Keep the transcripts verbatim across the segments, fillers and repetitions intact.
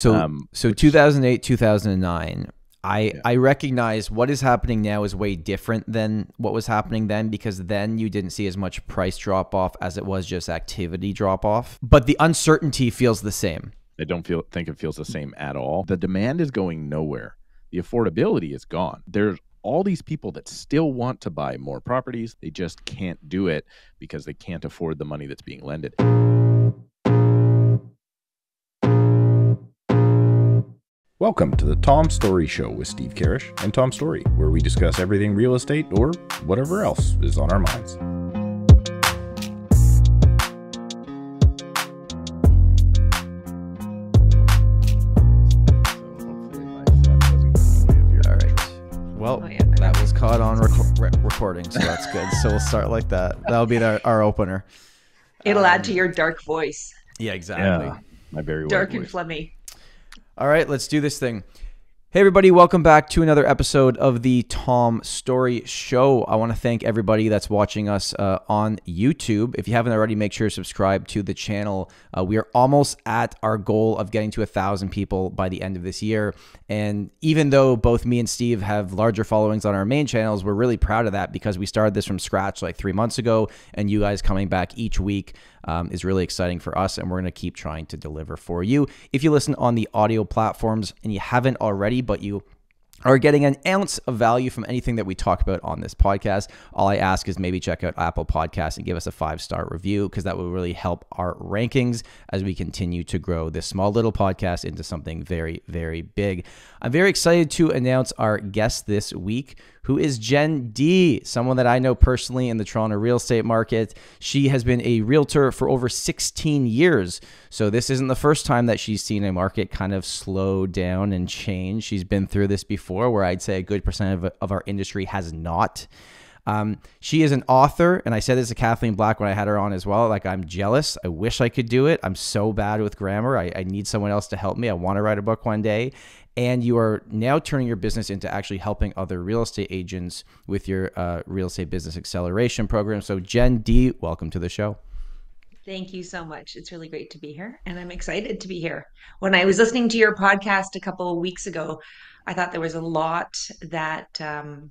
So, um, so two thousand eight, two thousand nine, I, yeah. I recognize what is happening now is way different than what was happening then, because then you didn't see as much price drop off as it was just activity drop off. But the uncertainty feels the same. I don't feel think it feels the same at all. The demand is going nowhere. The affordability is gone. There's all these people that still want to buy more properties. They just can't do it because they can't afford the money that's being lended. Welcome to the Tom Storey Show with Steve Karrasch and Tom Storey, where we discuss everything real estate or whatever else is on our minds. Well, oh, yeah. That was caught on rec re recording, so that's good. So we'll start like that. That'll be our, our opener. It'll um, add to your dark voice. Yeah, exactly. Yeah, my very dark and phlegmy. All right, let's do this thing. Hey, everybody. Welcome back to another episode of the Tom Storey Show. I want to thank everybody that's watching us uh, on YouTube. If you haven't already, make sure to subscribe to the channel. Uh, we are almost at our goal of getting to one thousand people by the end of this year. And even though both me and Steve have larger followings on our main channels, we're really proud of that because we started this from scratch like three months ago, and you guys coming back each week Um, is really exciting for us, and we're going to keep trying to deliver for you. If you listen on the audio platforms and you haven't already, but you are getting an ounce of value from anything that we talk about on this podcast, all I ask is maybe check out Apple Podcasts and give us a five star review, because that will really help our rankings as we continue to grow this small little podcast into something very, very big. I'm very excited to announce our guest this week, who is Jen D, someone that I know personally in the Toronto real estate market. She has been a realtor for over sixteen years. So this isn't the first time that she's seen a market kind of slow down and change. She's been through this before, where I'd say a good percent of, of our industry has not. Um, she is an author, and I said this to Kathleen Black when I had her on as well. Like, I'm jealous. I wish I could do it. I'm so bad with grammar. I, I need someone else to help me. I want to write a book one day. And you are now turning your business into actually helping other real estate agents with your uh, real estate business acceleration program. So Jen D, welcome to the show. Thank you so much. It's really great to be here, and I'm excited to be here. When I was listening to your podcast a couple of weeks ago, I thought there was a lot that um,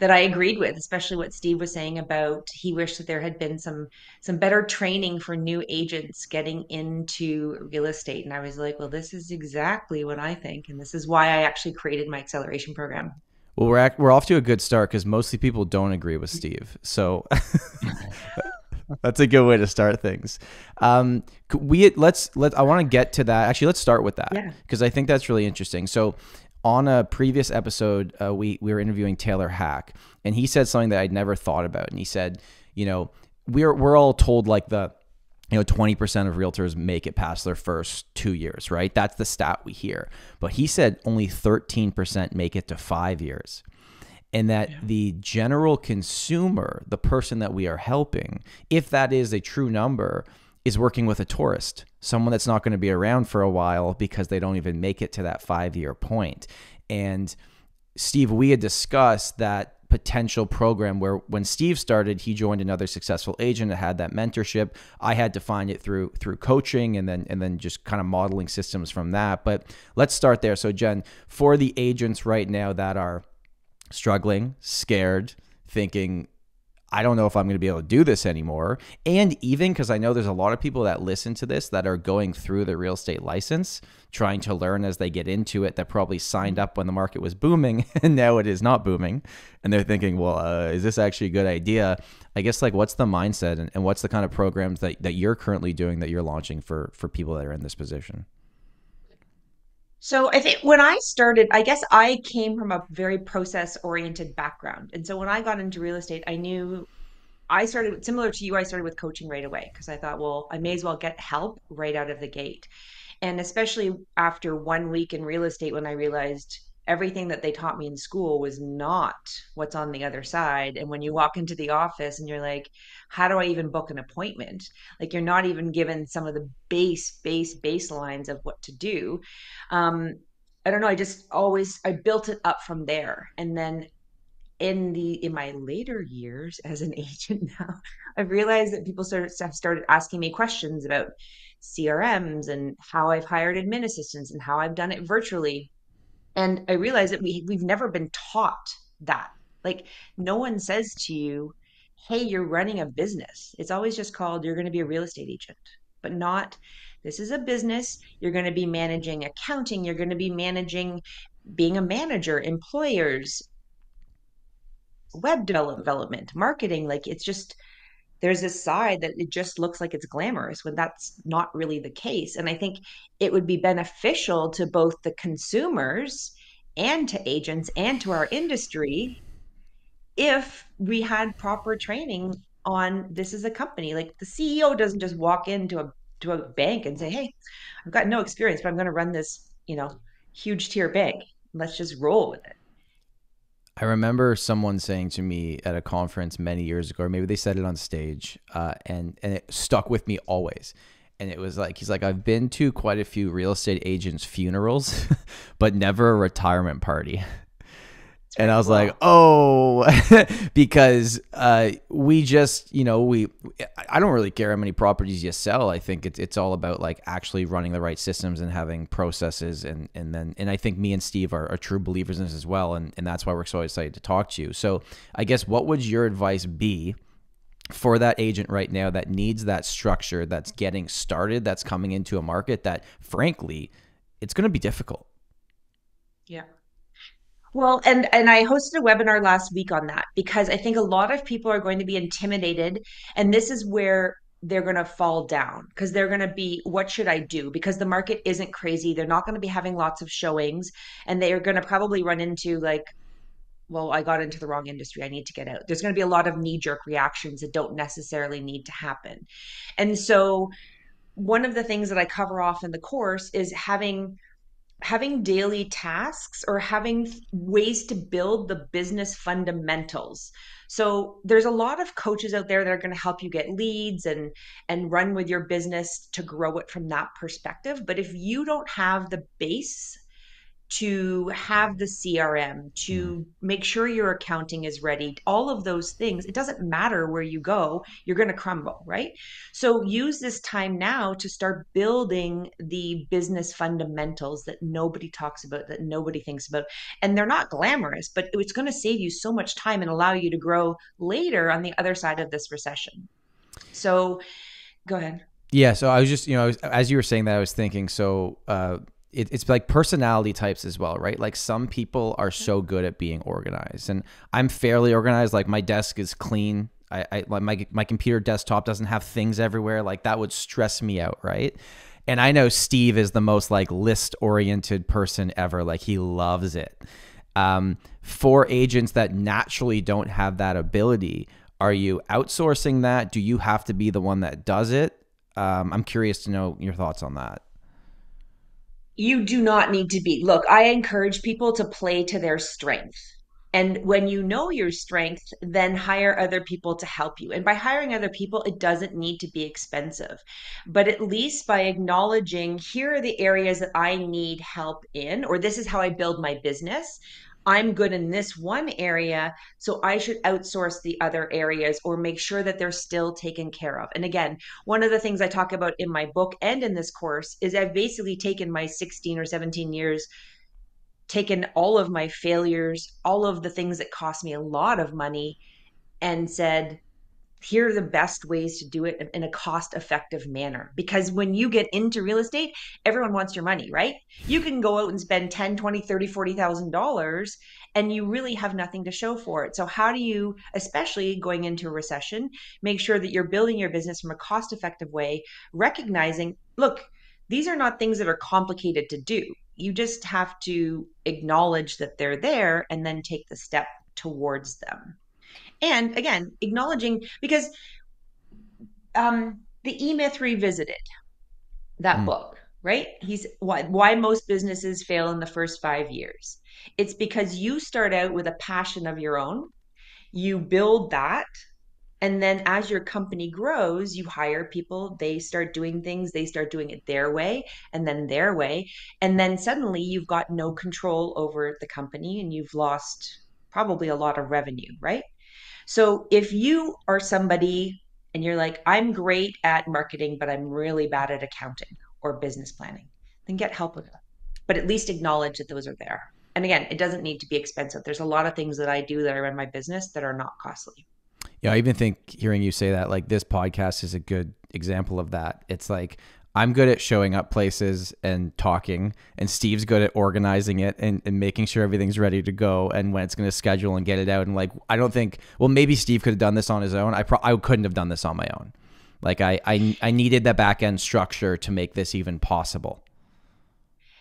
that I agreed with, especially what Steve was saying about he wished that there had been some some better training for new agents getting into real estate. And I was like, well, this is exactly what I think, and this is why I actually created my acceleration program. Well, we're at, we're off to a good start, because mostly people don't agree with Steve, so. That's a good way to start things. Um, we let's let I want to get to that. Actually, let's start with that, because yeah. I think that's really interesting. So, on a previous episode, uh, we we were interviewing Taylor Hack, and he said something that I'd never thought about. And he said, you know, we're we're all told like the, you know, twenty percent of realtors make it past their first two years, right? That's the stat we hear. But he said only thirteen percent make it to five years. And that yeah. the general consumer, the person that we are helping, if that is a true number, is working with a tourist, someone that's not going to be around for a while because they don't even make it to that five-year point. And Steve, we had discussed that potential program where when Steve started, he joined another successful agent that had that mentorship. I had to find it through through coaching and then and then just kind of modeling systems from that. But let's start there. So Jen, for the agents right now that are struggling, scared, thinking, I don't know if I'm going to be able to do this anymore. And even because I know there's a lot of people that listen to this that are going through the real estate license, trying to learn as they get into it, that probably signed up when the market was booming and now it is not booming. And they're thinking, well, uh, is this actually a good idea? I guess, like, what's the mindset and, and what's the kind of programs that, that you're currently doing, that you're launching for, for people that are in this position? So I think when I started, I guess I came from a very process-oriented background. And so when I got into real estate, I knew I started, similar to you, I started with coaching right away, because I thought, well, I may as well get help right out of the gate. And especially after one week in real estate, when I realized everything that they taught me in school was not what's on the other side. And when you walk into the office and you're like, how do I even book an appointment? Like, you're not even given some of the base, base, baselines of what to do. Um, I don't know. I just always, I built it up from there. And then in the, in my later years as an agent now, I've realized that people sort of started asking me questions about C R Ms and how I've hired admin assistants and how I've done it virtually. And I realized that we, we've never been taught that. Like, no one says to you, hey, you're running a business. It's always just called, you're going to be a real estate agent, but not, this is a business. You're going to be managing accounting. You're going to be managing being a manager, employers, web development, marketing. Like, it's just, there's this side that it just looks like it's glamorous when that's not really the case. And I think it would be beneficial to both the consumers and to agents and to our industry if we had proper training on this is a company. Like, the C E O doesn't just walk into a to a bank and say, hey, I've got no experience, but I'm going to run this, you know, huge tier bank. Let's just roll with it. I remember someone saying to me at a conference many years ago, or maybe they said it on stage, uh, and, and it stuck with me always. And it was like, he's like, I've been to quite a few real estate agents' funerals, but never a retirement party. And I was like, oh, because uh, we just, you know, we, I don't really care how many properties you sell. I think it's, it's all about like actually running the right systems and having processes. And, and then, and I think me and Steve are, are true believers in this as well. And, and that's why we're so excited to talk to you. So I guess, what would your advice be for that agent right now that needs that structure, that's getting started, that's coming into a market that, frankly, it's going to be difficult? Yeah. Well, and, and I hosted a webinar last week on that, because I think a lot of people are going to be intimidated, and this is where they're going to fall down, because they're going to be, what should I do? Because the market isn't crazy. They're not going to be having lots of showings, and they are going to probably run into like, well, I got into the wrong industry. I need to get out. There's going to be a lot of knee-jerk reactions that don't necessarily need to happen. And so one of the things that I cover off in the course is having having daily tasks, or having ways to build the business fundamentals. So there's a lot of coaches out there that are going to help you get leads and, and run with your business to grow it from that perspective. But if you don't have the base to have the C R M, to make sure your accounting is ready, all of those things, it doesn't matter where you go, you're going to crumble, right? So use this time now to start building the business fundamentals that nobody talks about, that nobody thinks about. And they're not glamorous, but it's going to save you so much time and allow you to grow later on the other side of this recession. So go ahead. Yeah. So I was just, you know, I was, as you were saying that, I was thinking, so, uh, It, it's like personality types as well, right? Like, some people are so good at being organized, and I'm fairly organized. Like, my desk is clean. I, I like my, my computer desktop doesn't have things everywhere. Like, that would stress me out, right? And I know Steve is the most like list oriented person ever. Like, he loves it. Um, for agents that naturally don't have that ability, are you outsourcing that? Do you have to be the one that does it? Um, I'm curious to know your thoughts on that. You do not need to be. Look, I encourage people to play to their strength. And when you know your strength, then hire other people to help you. And by hiring other people, it doesn't need to be expensive. But at least by acknowledging, here are the areas that I need help in, or this is how I build my business. I'm good in this one area, so I should outsource the other areas, or make sure that they're still taken care of. And again, one of the things I talk about in my book and in this course is I've basically taken my sixteen or seventeen years, taken all of my failures, all of the things that cost me a lot of money, and said, here are the best ways to do it in a cost-effective manner. Because when you get into real estate, everyone wants your money, right? You can go out and spend ten, twenty, thirty, forty thousand dollars, and you really have nothing to show for it. So how do you, especially going into a recession, make sure that you're building your business from a cost-effective way, recognizing, look, these are not things that are complicated to do. You just have to acknowledge that they're there and then take the step towards them. And again, acknowledging, because um, the E-Myth Revisited, that mm. book, right? He's why, why most businesses fail in the first five years. It's because you start out with a passion of your own, you build that, and then as your company grows, you hire people, they start doing things, they start doing it their way, and then their way. And then suddenly you've got no control over the company, and you've lost probably a lot of revenue, right? So if you are somebody and you're like, I'm great at marketing, but I'm really bad at accounting or business planning, then get help with that. But at least acknowledge that those are there. And again, it doesn't need to be expensive. There's a lot of things that I do that are in my business that are not costly. Yeah, I even think hearing you say that, like this podcast is a good example of that. It's like, I'm good at showing up places and talking, and Steve's good at organizing it and, and making sure everything's ready to go and when it's going to schedule and get it out. And like, I don't think, well, maybe Steve could have done this on his own. I pro I couldn't have done this on my own. Like I, I, I needed that back end structure to make this even possible.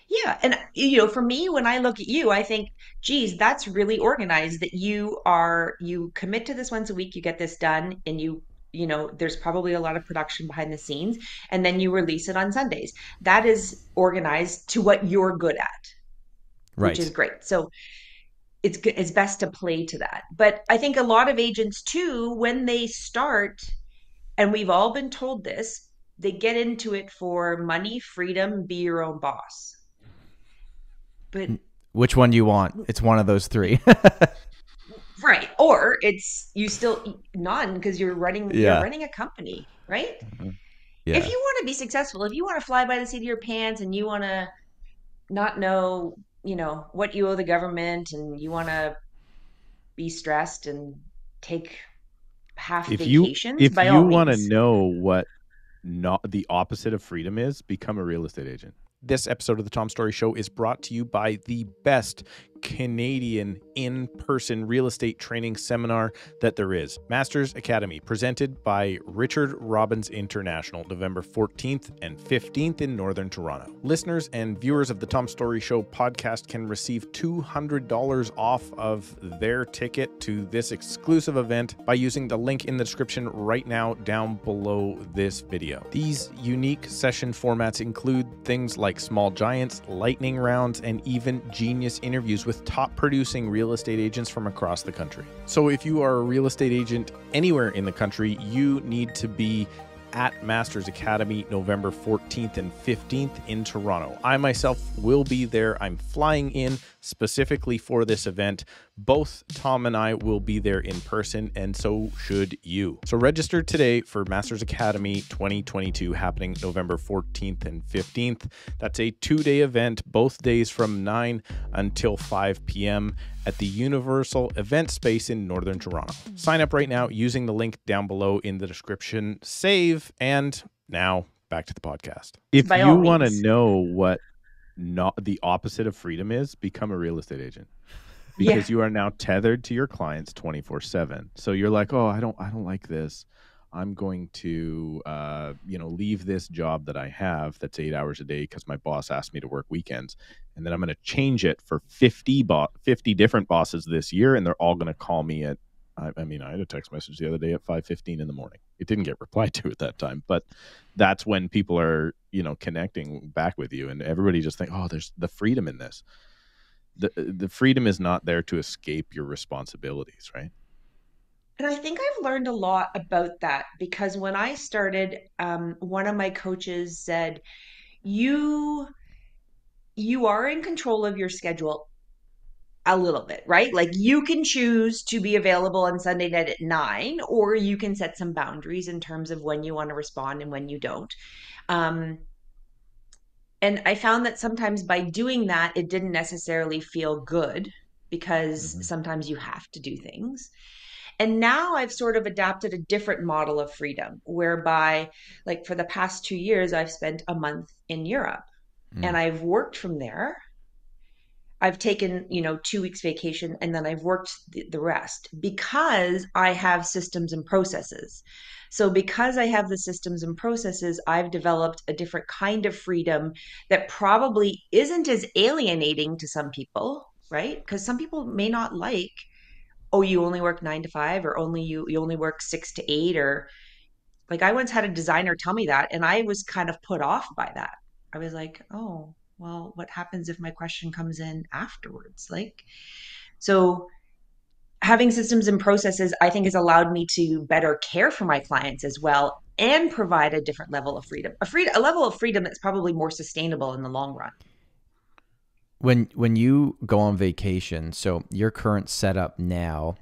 Yeah. And you know, for me, when I look at you, I think, geez, that's really organized that you are, you commit to this once a week, you get this done, and you, you know, there's probably a lot of production behind the scenes, and then you release it on Sundays. That is organized to what you're good at, right? Which is great. So it's good. It's best to play to that. But I think a lot of agents too, when they start, and we've all been told this, they get into it for money, freedom, be your own boss. But which one do you want? It's one of those three. Right. Or it's, you still none, because you're running, yeah. you're running a company, right? Mm-hmm. Yeah. If you want to be successful, if you want to fly by the seat of your pants and you want to not know, you know, what you owe the government, and you want to be stressed and take half if vacations, you, if by you all want means. to know what not the opposite of freedom is, become a real estate agent. This episode of The Tom Storey Show is brought to you by the best Canadian in-person real estate training seminar that there is. Masters Academy, presented by Richard Robbins International, November fourteenth and fifteenth in Northern Toronto. Listeners and viewers of The Tom Storey Show podcast can receive two hundred dollars off of their ticket to this exclusive event by using the link in the description right now down below this video. These unique session formats include things like small giants, lightning rounds, and even genius interviews with top producing real estate agents from across the country. So if you are a real estate agent anywhere in the country, you need to be at Masters Academy, November fourteenth and fifteenth in Toronto. I myself will be there. I'm flying in specifically for this event. Both Tom and I will be there in person, and so should you. So register today for Masters Academy twenty twenty-two, happening November fourteenth and fifteenth. That's a two-day event, both days from nine until five p m at the Universal Event Space in Northern Toronto. Sign up right now using the link down below in the description. Save, and now back to the podcast. If you want to know what not the opposite of freedom is, become a real estate agent. Because yeah. you are now tethered to your clients twenty-four seven. So you're like, oh, I don't, I don't like this. I'm going to, uh, you know, leave this job that I have that's eight hours a day because my boss asked me to work weekends. And then I'm going to change it for fifty, bo fifty different bosses this year. And they're all going to call me at, I, I mean, I had a text message the other day at five fifteen in the morning. It didn't get replied to at that time, but that's when people are, you know, connecting back with you. And everybody just think, oh, there's the freedom in this. The, the freedom is not there to escape your responsibilities, right? And I think I've learned a lot about that, because when I started, um, one of my coaches said, you, you are in control of your schedule a little bit, right? Like you can choose to be available on Sunday night at nine, or you can set some boundaries in terms of when you want to respond and when you don't. Um, and I found that sometimes by doing that, it didn't necessarily feel good, because mm-hmm. sometimes you have to do things. And now I've sort of adapted a different model of freedom, whereby like for the past two years, I've spent a month in Europe mm. and I've worked from there. I've taken, you know, two weeks vacation, and then I've worked th the rest, because I have systems and processes. So because I have the systems and processes, I've developed a different kind of freedom that probably isn't as alienating to some people, right? Because some people may not like, oh, you only work nine to five, or only you, you only work six to eight, or like I once had a designer tell me that, and I was kind of put off by that. I was like, oh, well, what happens if my question comes in afterwards? Like, so having systems and processes, I think, has allowed me to better care for my clients as well, and provide a different level of freedom, a freedom, a level of freedom that's probably more sustainable in the long run. When when you go on vacation, so your current setup now,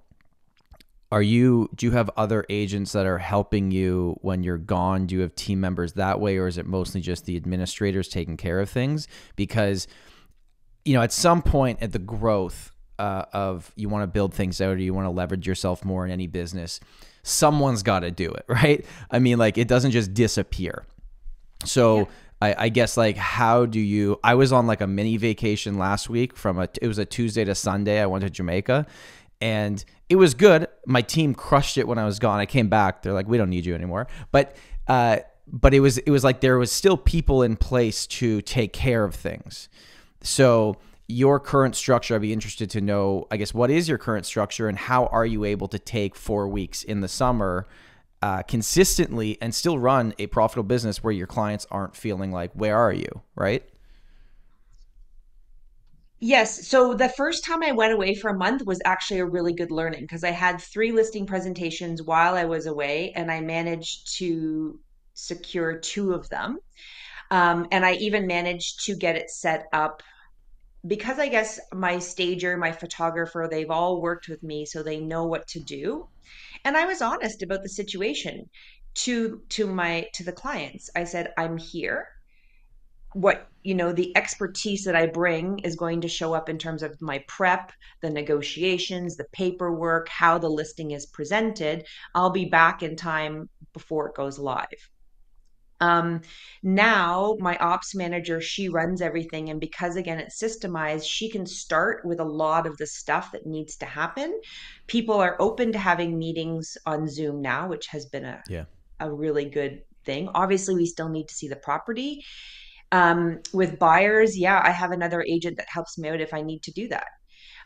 Are you, do you have other agents that are helping you when you're gone? Do you have team members that way? Or is it mostly just the administrators taking care of things? Because, you know, at some point at the growth uh, of you want to build things out, or you want to leverage yourself more in any business, someone's got to do it, right? I mean, like, it doesn't just disappear. So yeah. I, I guess, like, how do you, I was on like a mini vacation last week from a, it was a Tuesday to Sunday. I went to Jamaica and it was good. My team crushed it when I was gone. I came back. They're like, we don't need you anymore. But, uh, but it was, it was like, there was still people in place to take care of things. So your current structure, I'd be interested to know, I guess, what is your current structure and how are you able to take four weeks in the summer uh, consistently and still run a profitable business where your clients aren't feeling like, where are you, right? Yes. So the first time I went away for a month was actually a really good learning because I had three listing presentations while I was away and I managed to secure two of them. Um, and I even managed to get it set up because I guess my stager, my photographer, they've all worked with me, so they know what to do. And I was honest about the situation to, to my, to the clients. I said, I'm here. What, you know, the expertise that I bring is going to show up in terms of my prep, the negotiations, the paperwork, how the listing is presented. I'll be back in time before it goes live. Um, now my ops manager, she runs everything. And because again, it's systemized, she can start with a lot of the stuff that needs to happen. People are open to having meetings on Zoom now, which has been a, yeah. a really good thing. Obviously we still need to see the property, um, with buyers. Yeah. I have another agent that helps me out if I need to do that.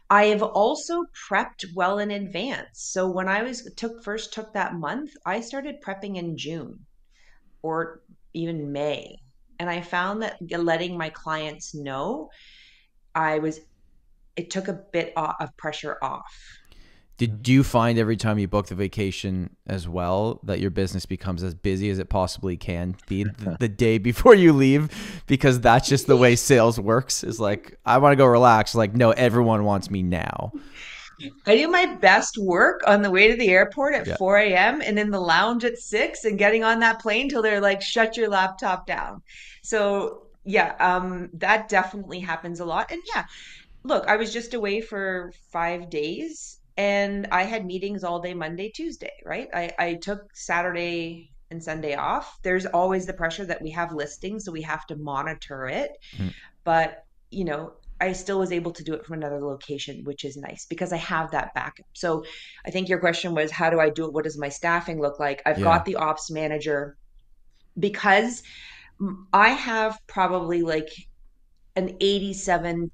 I have also prepped well in advance. So when I was took first took that month, I started prepping in June or even May. And I found that letting my clients know, I was, it took a bit of pressure off. Did you find every time you book the vacation as well, that your business becomes as busy as it possibly can be the, the day before you leave? Because that's just the way sales works. Is like, I want to go relax. Like, no, everyone wants me now. I do my best work on the way to the airport at yeah. four A M and in the lounge at six and getting on that plane till they're like, shut your laptop down. So yeah, um, that definitely happens a lot. And yeah, look, I was just away for five days and I had meetings all day, Monday, Tuesday, right? I, I took Saturday and Sunday off. There's always the pressure that we have listings, so we have to monitor it. Mm. But you know, I still was able to do it from another location, which is nice because I have that backup. So I think your question was, how do I do it? What does my staffing look like? I've yeah. got the ops manager because I have probably like an eighty-seven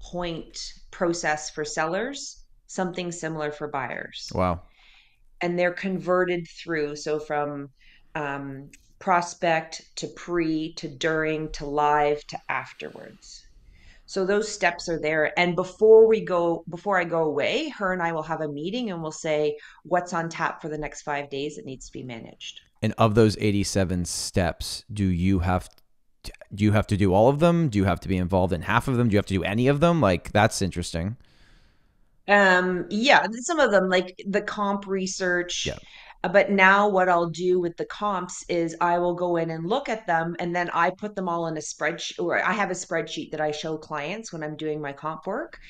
point process for sellers, something similar for buyers. Wow. And they're converted through. So from um, prospect to pre, to during, to live, to afterwards. So those steps are there. And before we go, before I go away, her and I will have a meeting and we'll say what's on tap for the next five days that needs to be managed. And of those eighty-seven steps, do you have, to, do you have to do all of them? Do you have to be involved in half of them? Do you have to do any of them? Like, that's interesting. Um, yeah, some of them, like the comp research. Yeah. But now what I'll do with the comps is I will go in and look at them and then I put them all in a spreadsheet, or I have a spreadsheet that I show clients when I'm doing my comp work.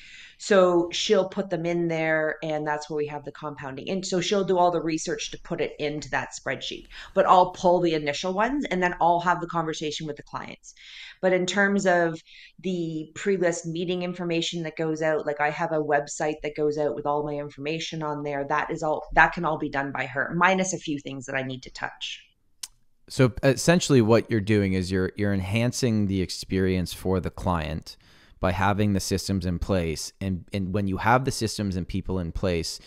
So she'll put them in there and that's where we have the compounding. And so she'll do all the research to put it into that spreadsheet, but I'll pull the initial ones and then I'll have the conversation with the clients. But in terms of the pre-list meeting information that goes out, like I have a website that goes out with all my information on there. That is all, that can all be done by her, minus a few things that I need to touch. So essentially what you're doing is you're, you're enhancing the experience for the client by having the systems in place. And, and when you have the systems and people in place,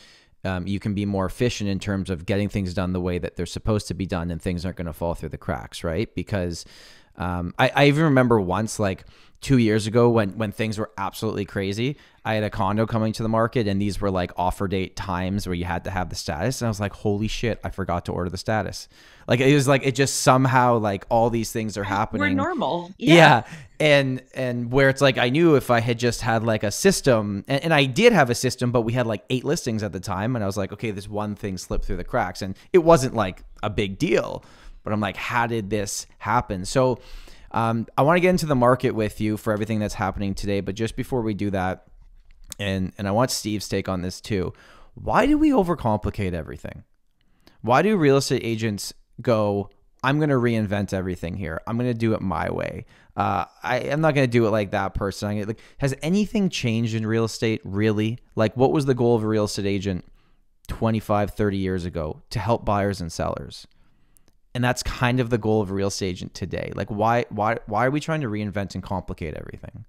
um, you can be more efficient in terms of getting things done the way that they're supposed to be done and things aren't going to fall through the cracks, right? Because Um, I, I even remember once, like two years ago when, when things were absolutely crazy, I had a condo coming to the market and these were like offer date times where you had to have the status. And I was like, holy shit, I forgot to order the status. Like, it was like, it just somehow like all these things are happening. We're normal. Yeah. yeah. And, and where it's like, I knew if I had just had like a system, and, and I did have a system, but we had like eight listings at the time. And I was like, okay, this one thing slipped through the cracks and it wasn't like a big deal, but I'm like, how did this happen? So, um, I want to get into the market with you for everything that's happening today. But just before we do that, and, and I want Steve's take on this too. Why do we overcomplicate everything? Why do real estate agents go, I'm going to reinvent everything here. I'm going to do it my way. Uh, I am not going to do it like that person. I'm gonna, like, has anything changed in real estate really? Like, what was the goal of a real estate agent twenty-five, thirty years ago? To help buyers and sellers. And that's kind of the goal of a real estate agent today. Like, why, why, why are we trying to reinvent and complicate everything?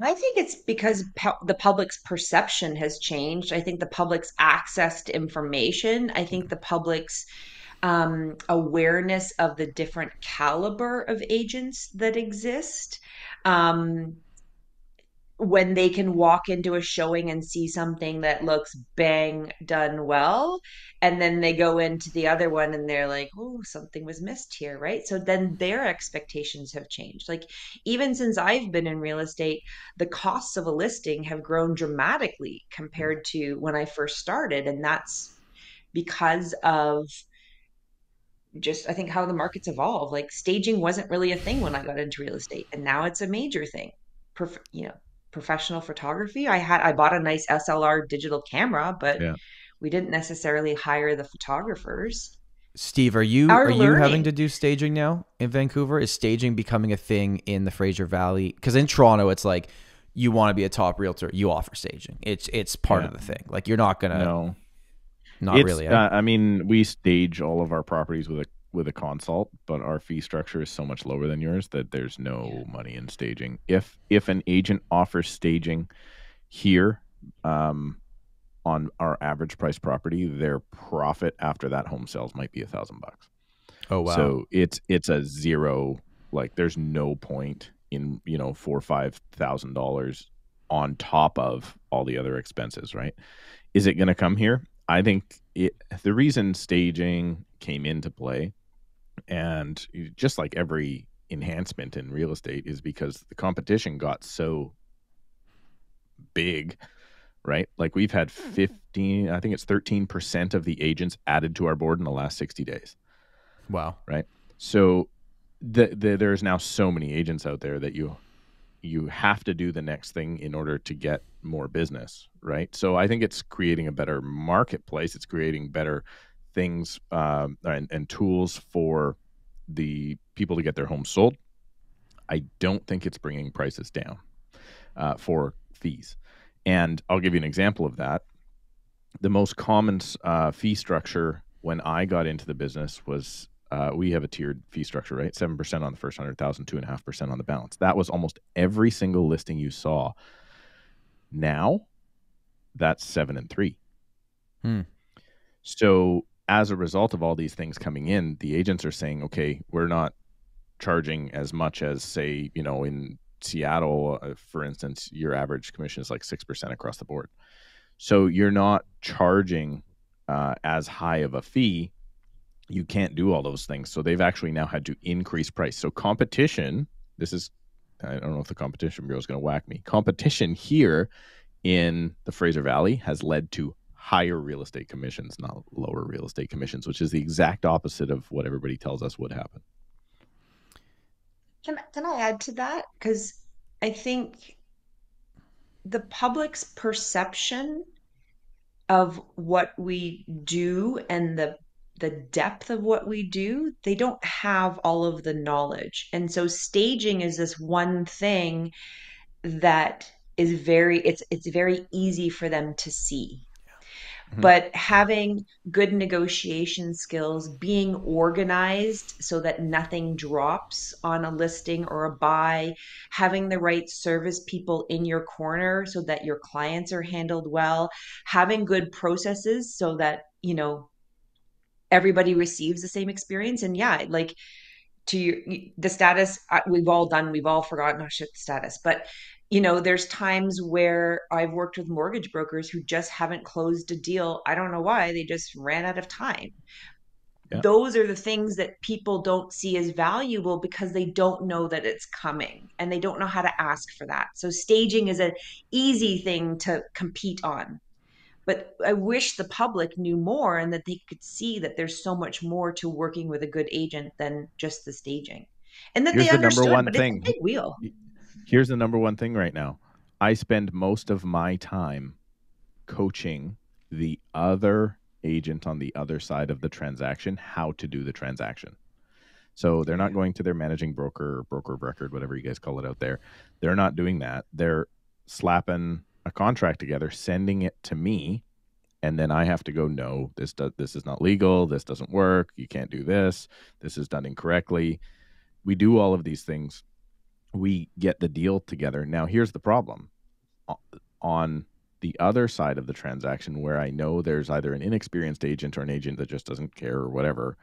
I think it's because the public's perception has changed. I think the public's access to information. I think the public's um, awareness of the different caliber of agents that exist. Um, when they can walk into a showing and see something that looks bang done well, and then they go into the other one and they're like, oh, something was missed here, right? So then their expectations have changed. Like, even since I've been in real estate, the costs of a listing have grown dramatically compared to when I first started. And that's because of just, I think, how the markets evolve. Like, staging wasn't really a thing when I got into real estate, and now it's a major thing. Perf you know, professional photography. I had, I bought a nice S L R digital camera, but yeah. we didn't necessarily hire the photographers. Steve, are you, Our are learning. you having to do staging now in Vancouver? Is staging becoming a thing in the Fraser Valley? Cause in Toronto, it's like, you want to be a top realtor, you offer staging. It's, it's part yeah. of the thing. Like, you're not going to, no. not it's, really. Uh, I mean, we stage all of our properties with a, with a consult, but our fee structure is so much lower than yours that there's no yeah. money in staging. If, if an agent offers staging here, um, on our average price property, their profit after that home sells might be a thousand bucks. Oh, wow. So it's, it's a zero, like there's no point in, you know, four or five thousand dollars on top of all the other expenses, right? Is it going to come here? I think it, the reason staging came into play, and just like every enhancement in real estate, is because the competition got so big, right? Like, we've had fifteen, I think it's thirteen percent of the agents added to our board in the last sixty days. Wow. Right. So the, the, there's now so many agents out there that you, you have to do the next thing in order to get more business. Right. So I think it's creating a better marketplace. It's creating better things um, and, and tools for the people to get their homes sold. I don't think it's bringing prices down uh, for fees. And I'll give you an example of that. The most common uh, fee structure when I got into the business was, uh, we have a tiered fee structure, right? seven percent on the first one hundred thousand, two point five percent on the balance. That was almost every single listing you saw. Now, that's seven and three. Hmm. So as a result of all these things coming in, the agents are saying, okay, we're not charging as much as, say, you know, in Seattle, uh, for instance, your average commission is like six percent across the board. So you're not charging uh, as high of a fee. You can't do all those things. So they've actually now had to increase price. So competition, this is, I don't know if the Competition Bureau is going to whack me. Competition here in the Fraser Valley has led to higher real estate commissions, not lower real estate commissions, which is the exact opposite of what everybody tells us would happen. Can, can I add to that? Because I think the public's perception of what we do and the the depth of what we do, they don't have all of the knowledge. And so staging is this one thing that is very, it's, it's very easy for them to see. But having good negotiation skills, being organized so that nothing drops on a listing or a buy, having the right service people in your corner so that your clients are handled well, having good processes so that, you know, everybody receives the same experience. And yeah, like to your, the status, we've all done, we've all forgotten our shit status. But, you know, there's times where I've worked with mortgage brokers who just haven't closed a deal. I don't know why, they just ran out of time. Yeah. Those are the things that people don't see as valuable because they don't know that it's coming and they don't know how to ask for that. So staging is an easy thing to compete on. But I wish the public knew more and that they could see that there's so much more to working with a good agent than just the staging. And that they understood, but it's a big wheel. Here's the number one thing right now. I spend most of my time coaching the other agent on the other side of the transaction how to do the transaction. So they're not going to their managing broker or broker of record, whatever you guys call it out there. They're not doing that. They're slapping a contract together, sending it to me, and then I have to go, no, this does, this is not legal, this doesn't work, you can't do this, this is done incorrectly. We do all of these things. We get the deal together. Now, here's the problem. On the other side of the transaction, where I know there's either an inexperienced agent or an agent that just doesn't care or whatever,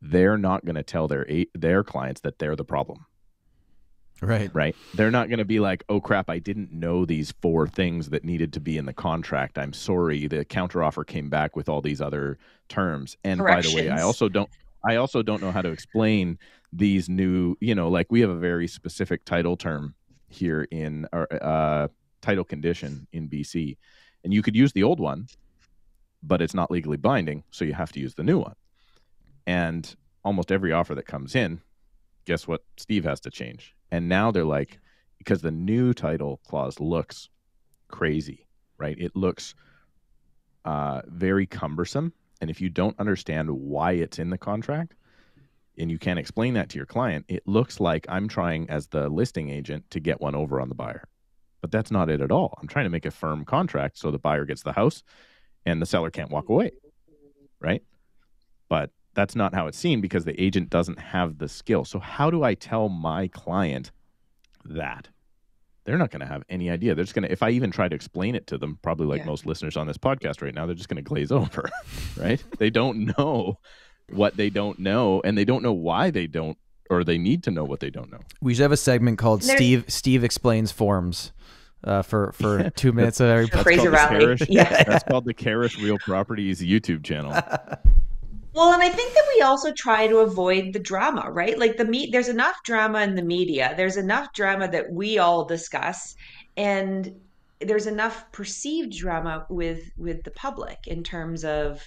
they're not going to tell their their clients that they're the problem. Right. Right. They're not going to be like, oh, crap, I didn't know these four things that needed to be in the contract. I'm sorry. The counteroffer came back with all these other terms. And by the way, I also don't I also don't know how to explain these new, you know, like we have a very specific title term here in our uh, title condition in B C. And you could use the old one, but it's not legally binding. So you have to use the new one. And almost every offer that comes in, guess what? Steve has to change. And now they're like, because the new title clause looks crazy, right? It looks uh, very cumbersome. And if you don't understand why it's in the contract and you can't explain that to your client, it looks like I'm trying as the listing agent to get one over on the buyer. But that's not it at all. I'm trying to make a firm contract so the buyer gets the house and the seller can't walk away, right? But that's not how it's seen because the agent doesn't have the skill. So how do I tell my client that? They're not going to have any idea. They're just going to, if I even try to explain it to them, probably like yeah. most listeners on this podcast right now, they're just going to glaze over, right? They don't know what they don't know, and they don't know why they don't, or they need to know what they don't know. We should have a segment called There's... Steve Steve Explains Forms. Uh, for for yeah. two minutes of every podcast. Yeah. That's called the Karrasch Real Properties YouTube channel. Well, and I think that we also try to avoid the drama, right? Like the me- there's enough drama in the media. There's enough drama that we all discuss, and there's enough perceived drama with with the public in terms of,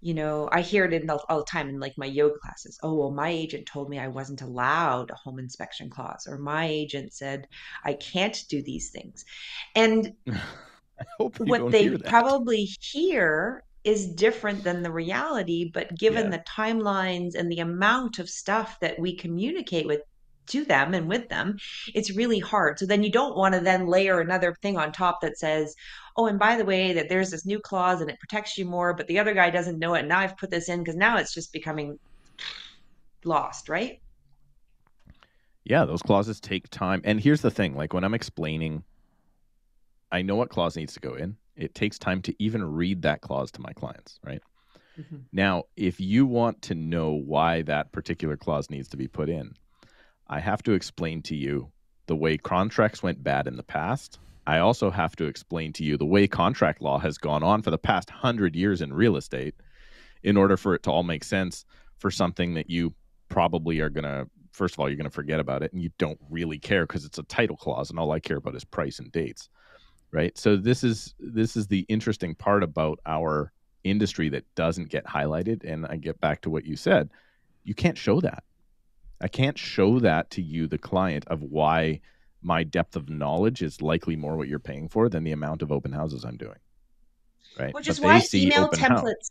you know, I hear it in the, all the time in like my yoga classes. Oh, well, my agent told me I wasn't allowed a home inspection clause, or my agent said I can't do these things. And I hope you what don't they hear that. Probably hear is different than the reality, but given yeah. the timelines and the amount of stuff that we communicate with to them and with them, it's really hard. So then you don't want to then layer another thing on top that says, oh, and by the way, that there's this new clause and it protects you more, but the other guy doesn't know it. And now I've put this in because now it's just becoming lost, right? Yeah, those clauses take time. And here's the thing, like when I'm explaining, I know what clause needs to go in. It takes time to even read that clause to my clients, right? Mm-hmm. Now, if you want to know why that particular clause needs to be put in, I have to explain to you the way contracts went bad in the past. I also have to explain to you the way contract law has gone on for the past hundred years in real estate in order for it to all make sense for something that you probably are going to, first of all, you're going to forget about it and you don't really care because it's a title clause and all I care about is price and dates. Right. So this is this is the interesting part about our industry that doesn't get highlighted. And I get back to what you said. You can't show that. I can't show that to you, the client, of why my depth of knowledge is likely more what you're paying for than the amount of open houses I'm doing. Right. Which is why email templates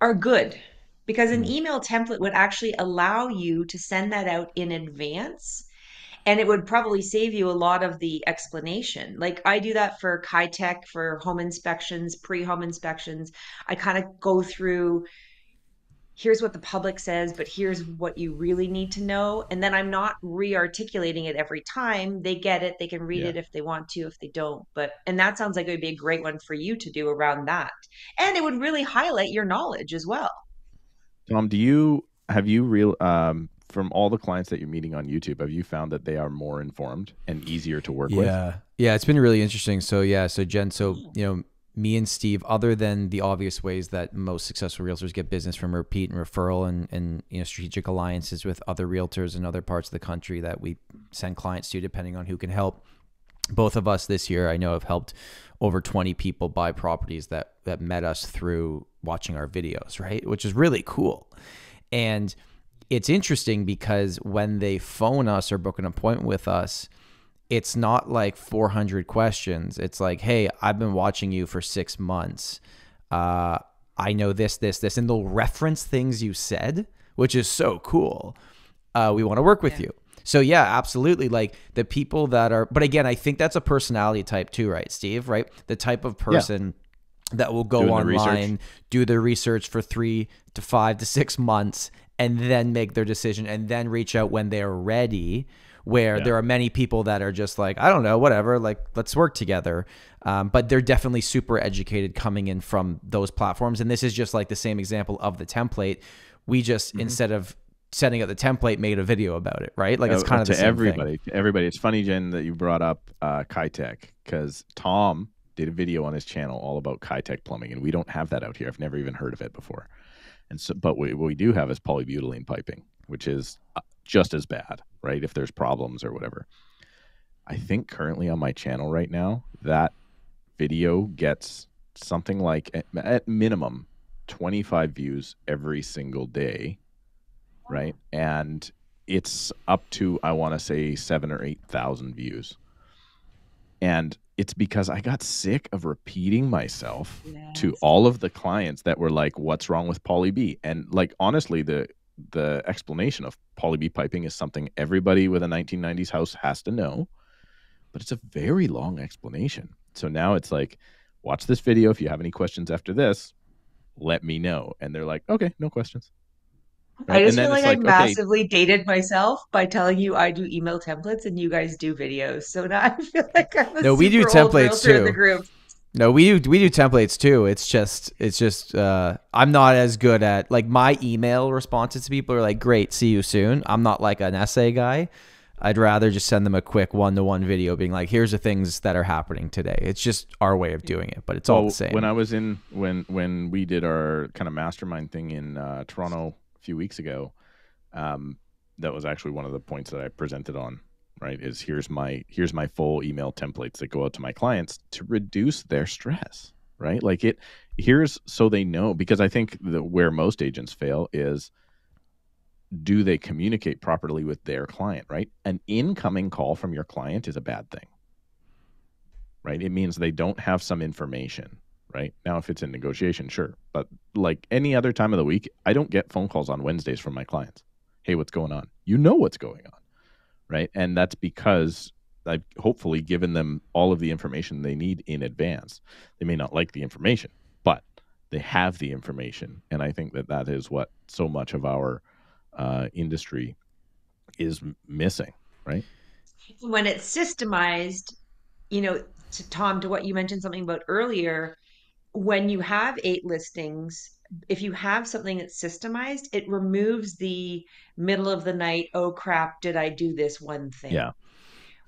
are good, because an email template would actually allow you to send that out in advance. And it would probably save you a lot of the explanation. Like I do that for KaiTech, for home inspections, pre-home inspections. I kind of go through, here's what the public says, but here's what you really need to know. And then I'm not re-articulating it every time. They get it. They can read yeah. it if they want to, if they don't. But and that sounds like it would be a great one for you to do around that. And it would really highlight your knowledge as well. Tom, do you Have you real um, from all the clients that you're meeting on YouTube, have you found that they are more informed and easier to work yeah. with? Yeah, yeah, it's been really interesting. So yeah, so Jen, so you know, me and Steve, other than the obvious ways that most successful realtors get business from repeat and referral and, and you know, strategic alliances with other realtors in other parts of the country that we send clients to, depending on who can help. Both of us this year, I know, have helped over twenty people buy properties that, that met us through watching our videos, right? Which is really cool. And it's interesting because when they phone us or book an appointment with us, it's not like four hundred questions. It's like, hey, I've been watching you for six months. Uh, I know this, this, this. And they'll reference things you said, which is so cool. Uh, we want to work with yeah. you. So yeah, absolutely. Like the people that are, but again, I think that's a personality type too, right, Steve? Right? The type of person yeah. that will go Doing online, the do their research for three to five to six months, and then make their decision and then reach out when they're ready. Where yeah. there are many people that are just like, I don't know, whatever, like, let's work together. Um, but they're definitely super educated coming in from those platforms. And this is just like the same example of the template. We just, mm-hmm. instead of setting up the template, made a video about it, right? Like, it's kind uh, of the to same everybody, thing. To everybody. It's funny, Jen, that you brought up uh, KaiTech, because Tom did a video on his channel all about KaiTech plumbing, and we don't have that out here. I've never even heard of it before. And so, but we, what we do have is polybutylene piping, which is uh, just as bad, right? If there's problems or whatever. I think currently on my channel right now, that video gets something like at, at minimum twenty-five views every single day, right? And it's up to, I want to say, seven or eight thousand views. And it's because I got sick of repeating myself yes. to all of the clients that were like, what's wrong with poly B? And like, honestly, the the explanation of poly B piping is something everybody with a nineteen nineties house has to know, but it's a very long explanation. So now it's like, watch this video. If you have any questions after this, let me know. And they're like, okay, no questions. Right? I just feel like, like I massively okay. dated myself by telling you I do email templates and you guys do videos. So now I feel like I'm a no, we do templates too. In the group. No, we do, we do templates too. It's just, it's just, uh, I'm not as good at, like, my email responses to people are like, great, see you soon. I'm not like an essay guy. I'd rather just send them a quick one-to-one video being like, here's the things that are happening today. It's just our way of doing it, but it's well, all the same. When I was in, when, when we did our kind of mastermind thing in uh, Toronto a few weeks ago, um, that was actually one of the points that I presented on. Right, is here's my here's my full email templates that go out to my clients to reduce their stress, right? Like it here's so they know, because I think the where most agents fail is, do they communicate properly with their client, right? An incoming call from your client is a bad thing, right? It means they don't have some information, right? Now, if it's in negotiation, sure, but like any other time of the week, I don't get phone calls on Wednesdays from my clients. Hey, what's going on? You know what's going on. Right. And that's because I've hopefully given them all of the information they need in advance. They may not like the information, but they have the information. And I think that that is what so much of our uh, industry is missing. Right. When it's systemized, you know, to Tom, to what you mentioned something about earlier, when you have eight listings, if you have something that's systemized, it removes the middle of the night, oh crap, did I do this one thing? Yeah.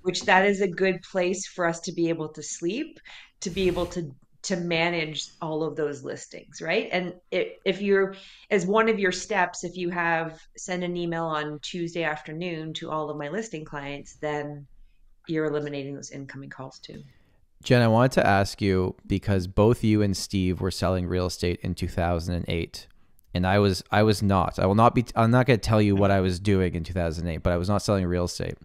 Which that is a good place for us to be able to sleep, to be able to to manage all of those listings, right? And it, if you're, as one of your steps, if you have send an email on Tuesday afternoon to all of my listing clients, then you're eliminating those incoming calls too. Jen, I wanted to ask you, because both you and Steve were selling real estate in two thousand eight, and I was I was not. I will not be. I'm not going to tell you what I was doing in two thousand eight, but I was not selling real estate.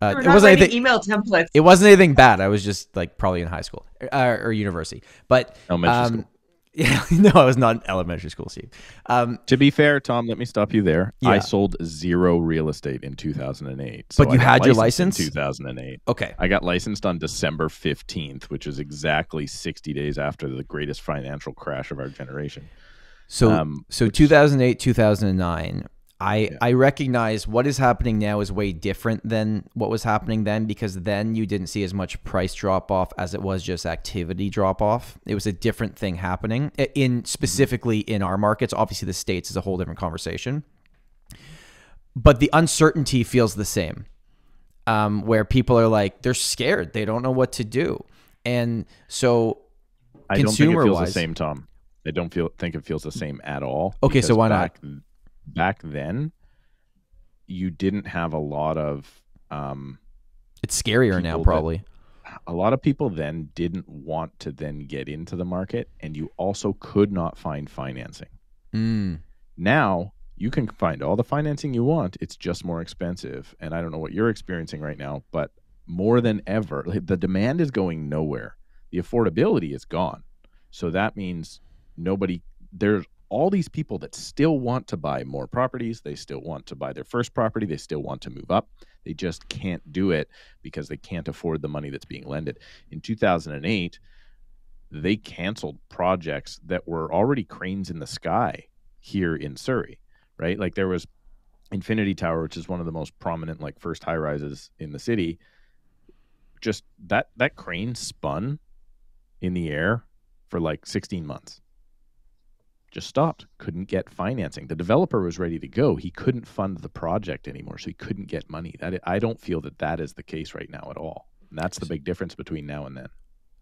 Uh, it wasn't anything. Email templates. It wasn't anything bad. I was just like probably in high school or, or university, but elementary um, school. Yeah, no, I was not in elementary school, Steve. Um, to be fair, Tom, let me stop you there. Yeah. I sold zero real estate in two thousand eight. So but you I had your license? In two thousand eight. Okay. I got licensed on December fifteenth, which is exactly sixty days after the greatest financial crash of our generation. So, um, so which, two thousand eight, two thousand nine, I, yeah. I recognize what is happening now is way different than what was happening then, because then you didn't see as much price drop off as it was just activity drop off. It was a different thing happening in specifically in our markets. Obviously the States is a whole different conversation, but the uncertainty feels the same, um, where people are like, they're scared. They don't know what to do. And so I don't think it feels the same, Tom. I don't feel think it feels the same at all. Okay, so why back, not? Back then, you didn't have a lot of... Um, it's scarier now, probably. That, a lot of people then didn't want to then get into the market, and you also could not find financing. Mm. Now, you can find all the financing you want. It's just more expensive. And I don't know what you're experiencing right now, but more than ever, the demand is going nowhere. The affordability is gone. So that means nobody, there's all these people that still want to buy more properties. They still want to buy their first property. They still want to move up. They just can't do it because they can't afford the money that's being lended. In two thousand eight, they canceled projects that were already cranes in the sky here in Surrey, right? Like there was Infinity Tower, which is one of the most prominent like first high rises in the city. Just that, that crane spun in the air for like sixteen months. Just stopped, couldn't get financing. The developer was ready to go. He couldn't fund the project anymore, so he couldn't get money. That I don't feel that that is the case right now at all. And that's the big difference between now and then.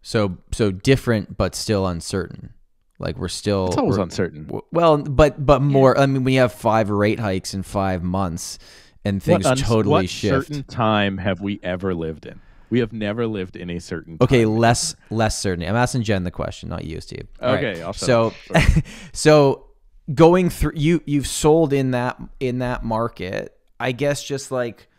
So so different, but still uncertain. Like we're still... It's always uncertain. Well, but but more... Yeah. I mean, we have five rate hikes in five months and things what totally what shift. What certain time have we ever lived in? We have never lived in a certain... Okay, time less anymore. less certainty. I'm asking Jen the question, not you, Steve. All okay, right. I'll so so going through you you've sold in that in that market. I guess just like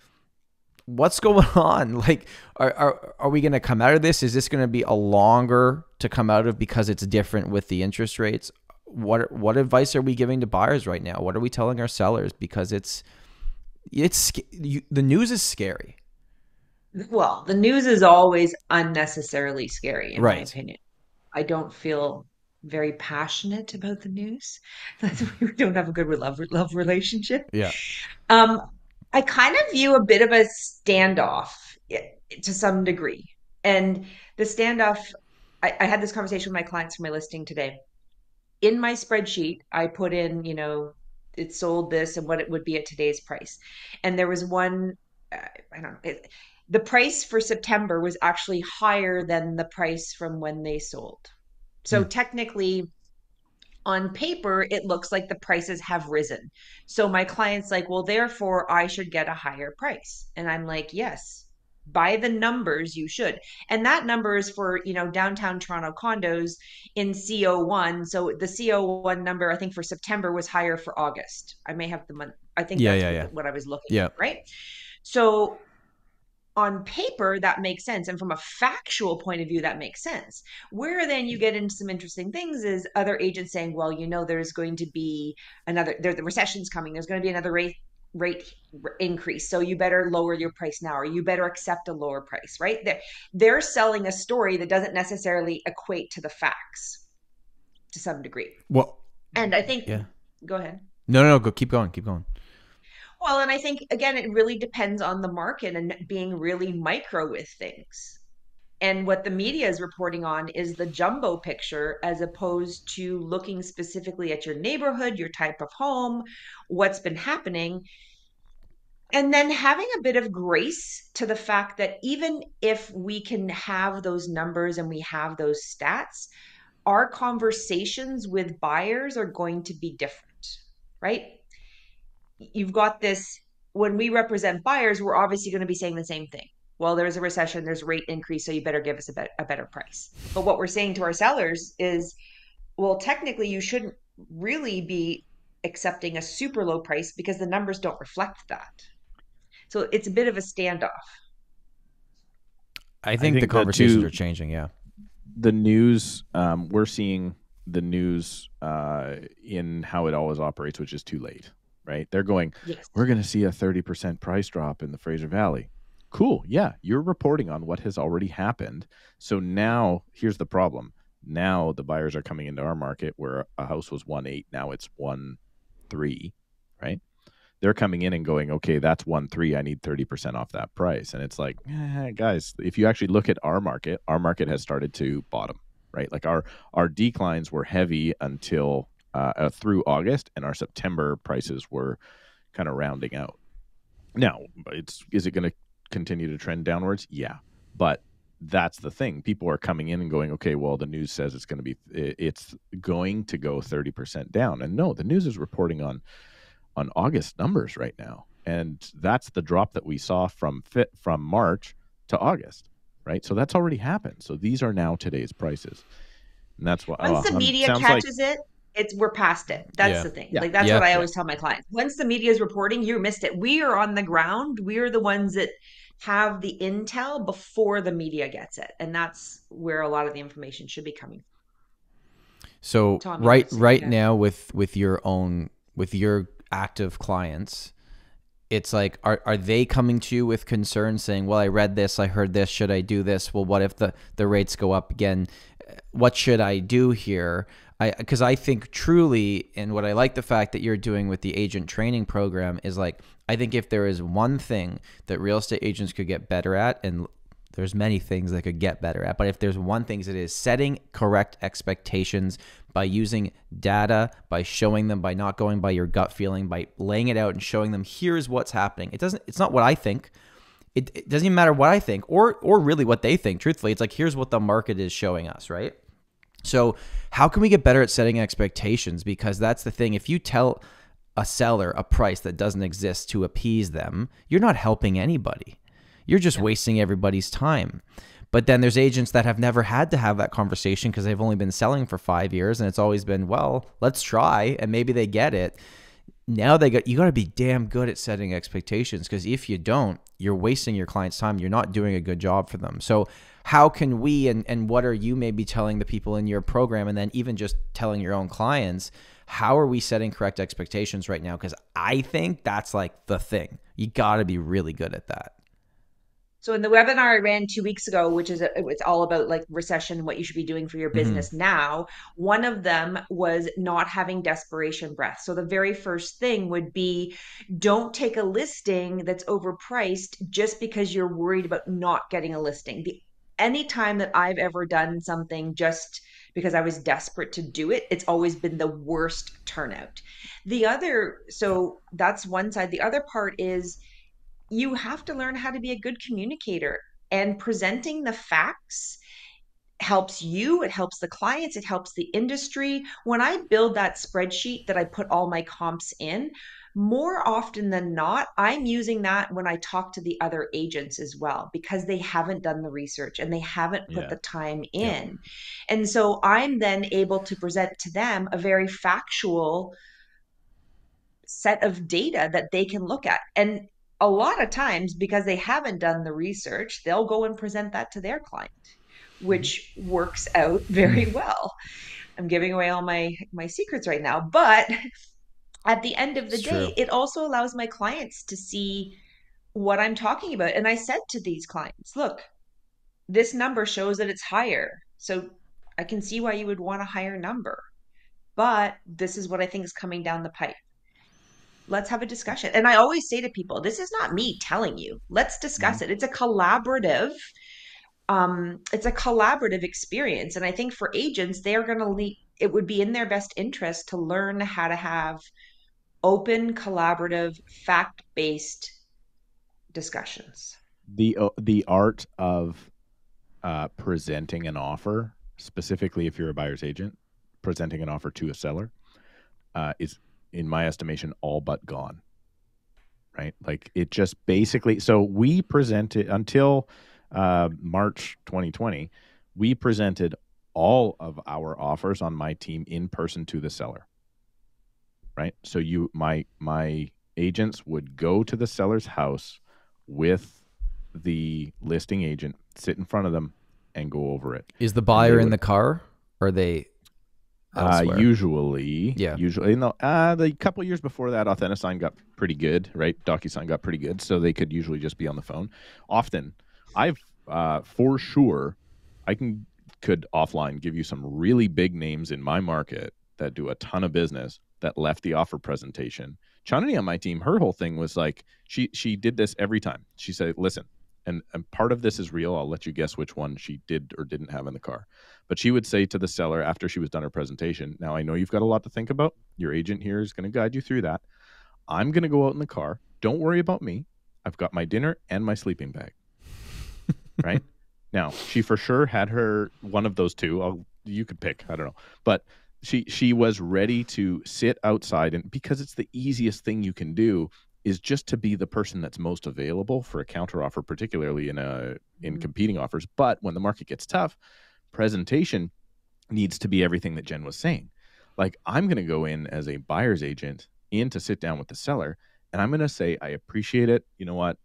what's going on? Like are are are we going to come out of this? Is this going to be a longer to come out of because it's different with the interest rates? What what advice are we giving to buyers right now? What are we telling our sellers because it's it's you, the news is scary. Well, the news is always unnecessarily scary, in right. my opinion. I don't feel very passionate about the news. We don't have a good love love relationship. Yeah. Um, I kind of view a bit of a standoff to some degree. And the standoff, I, I had this conversation with my clients for my listing today. In my spreadsheet, I put in, you know, it sold this and what it would be at today's price. And there was one, uh, I don't know, it, the price for September was actually higher than the price from when they sold. So mm. technically on paper, it looks like the prices have risen. So my client's like, well, therefore I should get a higher price. And I'm like, yes, by the numbers you should. And that number is for, you know, downtown Toronto condos in C O one. So the C O one number, I think for September was higher for August. I may have the month. I think yeah, that's yeah, what, yeah. what I was looking yeah. at, right? So on paper, that makes sense. And from a factual point of view, that makes sense. Where then you get into some interesting things is other agents saying, well, you know, there's going to be another, there, the recession's coming. There's going to be another rate rate increase. So you better lower your price now, or you better accept a lower price, right? They're, they're selling a story that doesn't necessarily equate to the facts to some degree. Well, and I think, yeah. go ahead. No, no, no, go, keep going, keep going. Well, and I think, again, it really depends on the market and being really micro with things. And what the media is reporting on is the jumbo picture as opposed to looking specifically at your neighborhood, your type of home, what's been happening. And then having a bit of grace to the fact that even if we can have those numbers and we have those stats, our conversations with buyers are going to be different, right? You've got this, when we represent buyers, we're obviously going to be saying the same thing. Well, there's a recession, there's a rate increase, so you better give us a, bet a better price. But what we're saying to our sellers is, well, technically you shouldn't really be accepting a super low price because the numbers don't reflect that. So it's a bit of a standoff. I think, I think the conversations are changing, yeah. The news, um, we're seeing the news uh, in how it always operates, which is too late. Right? They're going, yes. we're going to see a thirty percent price drop in the Fraser Valley. Cool. Yeah. You're reporting on what has already happened. So now here's the problem. Now the buyers are coming into our market where a house was one eight. Now it's one three, right? They're coming in and going, okay, that's one three. I need thirty percent off that price. And it's like, eh, guys, if you actually look at our market, our market has started to bottom, right? Like our, our declines were heavy until Uh, uh, through August, and our September prices were kind of rounding out. Now, it's is it going to continue to trend downwards? Yeah, but that's the thing. People are coming in and going, okay, well, the news says it's going to be, it's going to go thirty percent down. And no, the news is reporting on on August numbers right now, and that's the drop that we saw from fit from March to August, right? So that's already happened. So these are now today's prices, and that's what once oh, the media catches like, it. It's we're past it. That's yeah. the thing. Yeah. Like that's yeah. what I always tell my clients. Once the media is reporting, you missed it. We are on the ground. We are the ones that have the intel before the media gets it, and that's where a lot of the information should be coming from. So Tom, right, right yeah. now with with your own with your active clients, it's like are are they coming to you with concerns, saying, "Well, I read this, I heard this. Should I do this? Well, what if the the rates go up again? What should I do here?" I, because I think truly, and what I like the fact that you're doing with the agent training program is like, I think if there is one thing that real estate agents could get better at, and there's many things they could get better at, but if there's one thing, it is setting correct expectations by using data, by showing them, by not going by your gut feeling, by laying it out and showing them, here's what's happening. It doesn't, it's not what I think. It, it doesn't even matter what I think or, or really what they think. Truthfully, it's like, here's what the market is showing us, right? So how can we get better at setting expectations? Because that's the thing. If you tell a seller a price that doesn't exist to appease them, you're not helping anybody. You're just yeah. wasting everybody's time. But then there's agents that have never had to have that conversation because they've only been selling for five years and it's always been, well, let's try and maybe they get it. Now they got, you got to be damn good at setting expectations, because if you don't, you're wasting your client's time. You're not doing a good job for them. So how can we, and, and what are you maybe telling the people in your program, and then even just telling your own clients, how are we setting correct expectations right now? Because I think that's like the thing. You got to be really good at that. So in the webinar I ran two weeks ago, which is, it's all about like recession, what you should be doing for your business mm-hmm. now, one of them was not having desperation breath. So the very first thing would be, don't take a listing that's overpriced just because you're worried about not getting a listing. The, any time that I've ever done something just because I was desperate to do it, it's always been the worst turnout. The other, so that's one side. The other part is, you have to learn how to be a good communicator, and presenting the facts helps you, it helps the clients, it helps the industry. When I build that spreadsheet that I put all my comps in, more often than not, I'm using that when I talk to the other agents as well, because they haven't done the research and they haven't put yeah. the time in. Yeah. And so I'm then able to present to them a very factual set of data that they can look at. And a lot of times, because they haven't done the research, they'll go and present that to their client, which works out very well. I'm giving away all my, my secrets right now, but at the end of the day, it also allows my clients to see what I'm talking about. And I said to these clients, look, this number shows that it's higher. So I can see why you would want a higher number, but this is what I think is coming down the pipe. Let's have a discussion. And I always say to people, this is not me telling you, let's discuss mm-hmm. it. It's a collaborative, um, it's a collaborative experience. And I think for agents, they're going to lead, it would be in their best interest to learn how to have open, collaborative, fact-based discussions. The, the art of uh, presenting an offer, specifically if you're a buyer's agent, presenting an offer to a seller uh, is, in my estimation, all but gone, right? Like it just basically, so we presented until uh, March twenty twenty, we presented all of our offers on my team in person to the seller, right? So you, my, my agents would go to the seller's house with the listing agent, sit in front of them and go over it. Is the buyer in would, the car? Or are they... Uh, usually, yeah. Usually, no. Uh, the couple of years before that, AuthentiSign got pretty good, right? DocuSign got pretty good, so they could usually just be on the phone. Often, I've uh, for sure, I can could offline give you some really big names in my market that do a ton of business that left the offer presentation. Chandani on my team, her whole thing was like she she did this every time. She said, "Listen." And, and part of this is real. I'll let you guess which one she did or didn't have in the car. But she would say to the seller after she was done her presentation, now I know you've got a lot to think about. Your agent here is going to guide you through that. I'm going to go out in the car. Don't worry about me. I've got my dinner and my sleeping bag. Right? Now, she for sure had her one of those two. I'll, you could pick. I don't know. But she she was ready to sit outside, and because it's the easiest thing you can do is just to be the person that's most available for a counteroffer, particularly in a in competing offers. But when the market gets tough, presentation needs to be everything that Jen was saying. Like, I'm going to go in as a buyer's agent in to sit down with the seller, and I'm going to say, I appreciate it. You know what?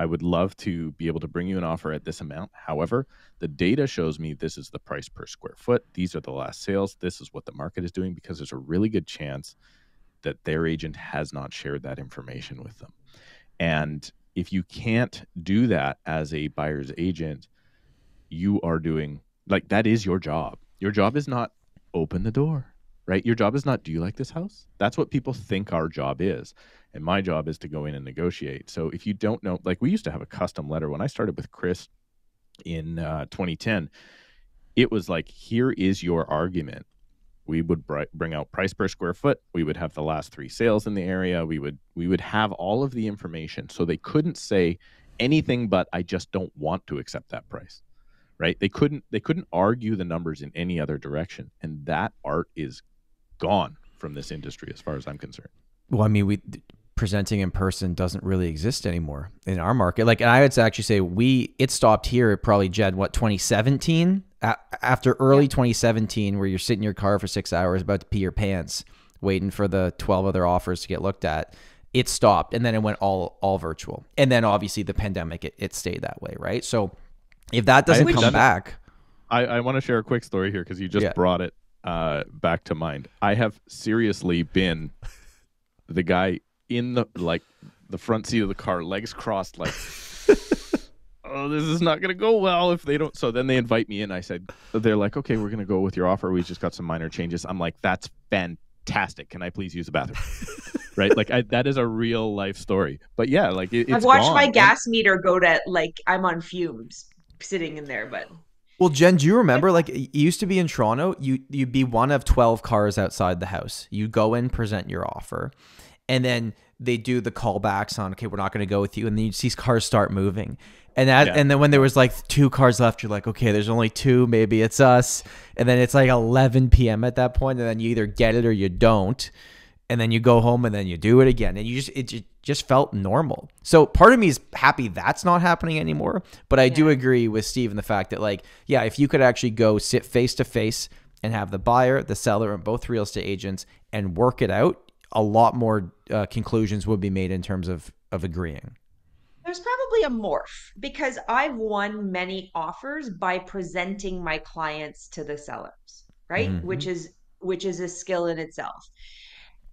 I would love to be able to bring you an offer at this amount. However, the data shows me this is the price per square foot. These are the last sales. This is what the market is doing, because there's a really good chance that their agent has not shared that information with them. And if you can't do that as a buyer's agent, you are doing, like, that is your job. Your job is not open the door, right? Your job is not, do you like this house? That's what people think our job is. And my job is to go in and negotiate. So if you don't know, like, we used to have a custom letter. When I started with Chris in uh, twenty ten, it was like, here is your argument. We would br bring out price per square foot. We would have the last three sales in the area. We would we would have all of the information. So they couldn't say anything but, I just don't want to accept that price, right? They couldn't they couldn't argue the numbers in any other direction. And that art is gone from this industry, as far as I'm concerned. Well, I mean, we presenting in person doesn't really exist anymore in our market. Like, and I would actually say we it stopped here at probably, Jed, what, twenty seventeen? After early yeah. twenty seventeen, where you're sitting in your car for six hours about to pee your pants, waiting for the twelve other offers to get looked at, it stopped. And then it went all all virtual. And then obviously the pandemic, it, it stayed that way, right? So if that doesn't come back. I, I want to share a quick story here, because you just yeah. brought it uh, back to mind. I have seriously been the guy in the, like, the front seat of the car, legs crossed, like, oh, this is not going to go well if they don't. So then they invite me in. I said, they're like, okay, we're going to go with your offer. We just got some minor changes. I'm like, that's fantastic. Can I please use the bathroom? Right? Like, I, that is a real life story. But yeah, like, it, it's I've watched gone. my gas and, meter go to, like, I'm on fumes sitting in there. But well, Jen, do you remember, like, it used to be in Toronto, you, you'd be one of twelve cars outside the house. You go in, present your offer, and then they do the callbacks on, okay, we're not going to go with you. And then you see cars start moving. And that, yeah. and then when there was like two cars left, you're like, okay, there's only two, maybe it's us. And then it's like eleven P M at that point. And then you either get it or you don't. And then you go home and then you do it again. And you just, it, it just felt normal. So part of me is happy that's not happening anymore. But I yeah. do agree with Steve in the fact that, like, yeah, if you could actually go sit face to face and have the buyer, the seller, and both real estate agents and work it out, a lot more uh, conclusions would be made in terms of, of agreeing. There's probably a morph, because I've won many offers by presenting my clients to the sellers, right? Mm-hmm. Which is, which is a skill in itself.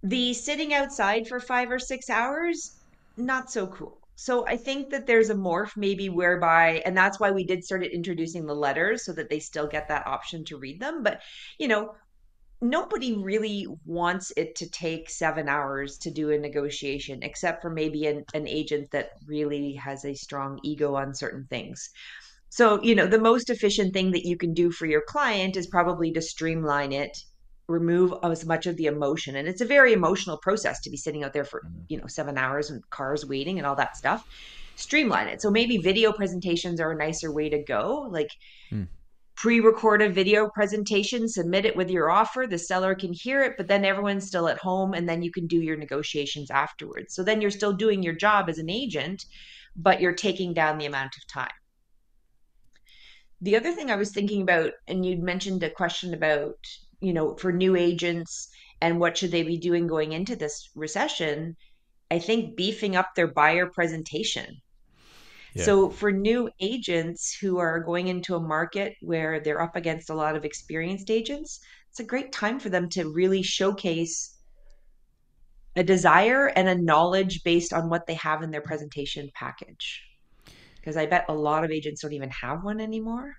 The sitting outside for five or six hours, not so cool. So I think that there's a morph maybe whereby, and that's why we did start introducing the letters so that they still get that option to read them. But, you know, nobody really wants it to take seven hours to do a negotiation, except for maybe an, an agent that really has a strong ego on certain things. So, you know, the most efficient thing that you can do for your client is probably to streamline it, remove as much of the emotion. And it's a very emotional process to be sitting out there for, you know, seven hours and cars waiting and all that stuff. Streamline it. So maybe video presentations are a nicer way to go. Like, hmm. pre-record a video presentation, submit it with your offer, the seller can hear it, but then everyone's still at home, and then you can do your negotiations afterwards. So then you're still doing your job as an agent, but you're taking down the amount of time. The other thing I was thinking about, and you'd mentioned a question about, you know, for new agents and what should they be doing going into this recession, I think beefing up their buyer presentation. Yeah. So for new agents who are going into a market where they're up against a lot of experienced agents, it's a great time for them to really showcase a desire and a knowledge based on what they have in their presentation package. Because I bet a lot of agents don't even have one anymore.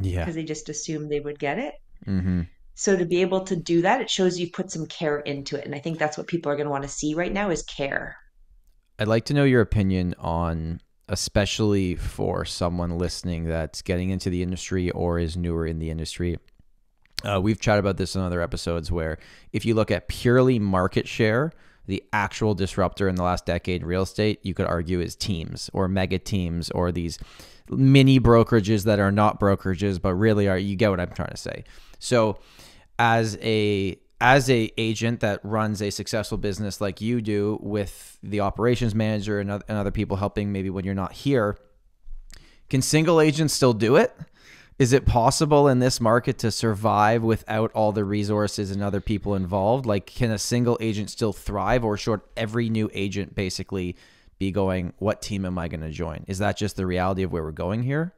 Yeah. Because they just assumed they would get it. Mm-hmm. So to be able to do that, it shows you've put some care into it. And I think that's what people are going to want to see right now is care. I'd like to know your opinion on, especially for someone listening that's getting into the industry or is newer in the industry. Uh, we've chatted about this in other episodes, where if you look at purely market share, the actual disruptor in the last decade in real estate, you could argue, is teams or mega teams or these mini brokerages that are not brokerages, but really are. You get what I'm trying to say. So as a as a agent that runs a successful business like you do, with the operations manager and other people helping maybe when you're not here, can single agents still do it? Is it possible in this market to survive without all the resources and other people involved? Like, can a single agent still thrive, or should every new agent basically be going, what team am I going to join? Is that just the reality of where we're going here?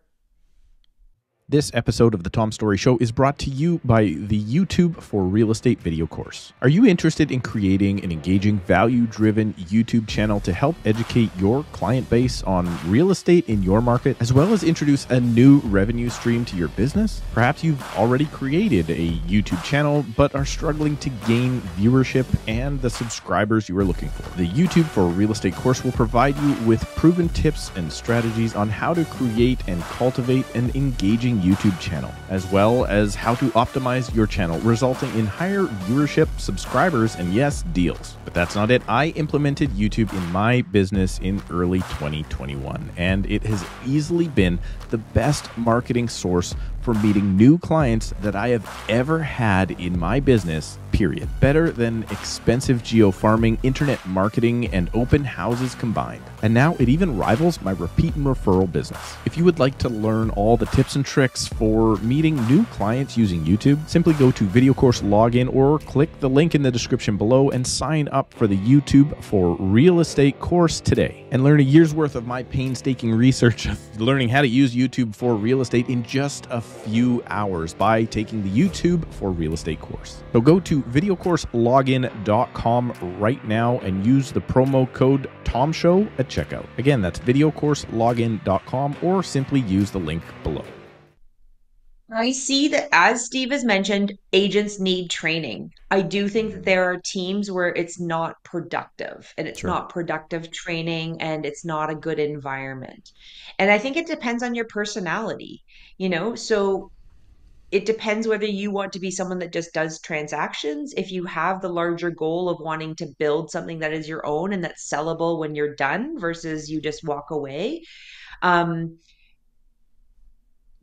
This episode of The Tom Storey Show is brought to you by the YouTube for Real Estate video course. Are you interested in creating an engaging, value-driven YouTube channel to help educate your client base on real estate in your market, as well as introduce a new revenue stream to your business? Perhaps you've already created a YouTube channel, but are struggling to gain viewership and the subscribers you are looking for. The YouTube for Real Estate course will provide you with proven tips and strategies on how to create and cultivate an engaging YouTube channel, as well as how to optimize your channel, resulting in higher viewership, subscribers, and yes, deals. But that's not it. I implemented YouTube in my business in early twenty twenty-one, and it has easily been the best marketing source for meeting new clients that I have ever had in my business, period. Better than expensive geo-farming, internet marketing, and open houses combined. And now it even rivals my repeat and referral business. If you would like to learn all the tips and tricks for meeting new clients using YouTube, simply go to Video Course Login or click the link in the description below and sign up for the YouTube for Real Estate course today and learn a year's worth of my painstaking research of learning how to use YouTube for real estate in just a few hours by taking the YouTube for Real Estate course. So go to video course login dot com right now and use the promo code TOMSHOW at checkout. Again, that's video course login dot com or simply use the link below. I see that, as Steve has mentioned, agents need training. I do think that there are teams where it's not productive, and it's Sure. not productive training, and it's not a good environment. And I think it depends on your personality, you know? So it depends whether you want to be someone that just does transactions. If you have the larger goal of wanting to build something that is your own and that's sellable when you're done versus you just walk away. Um,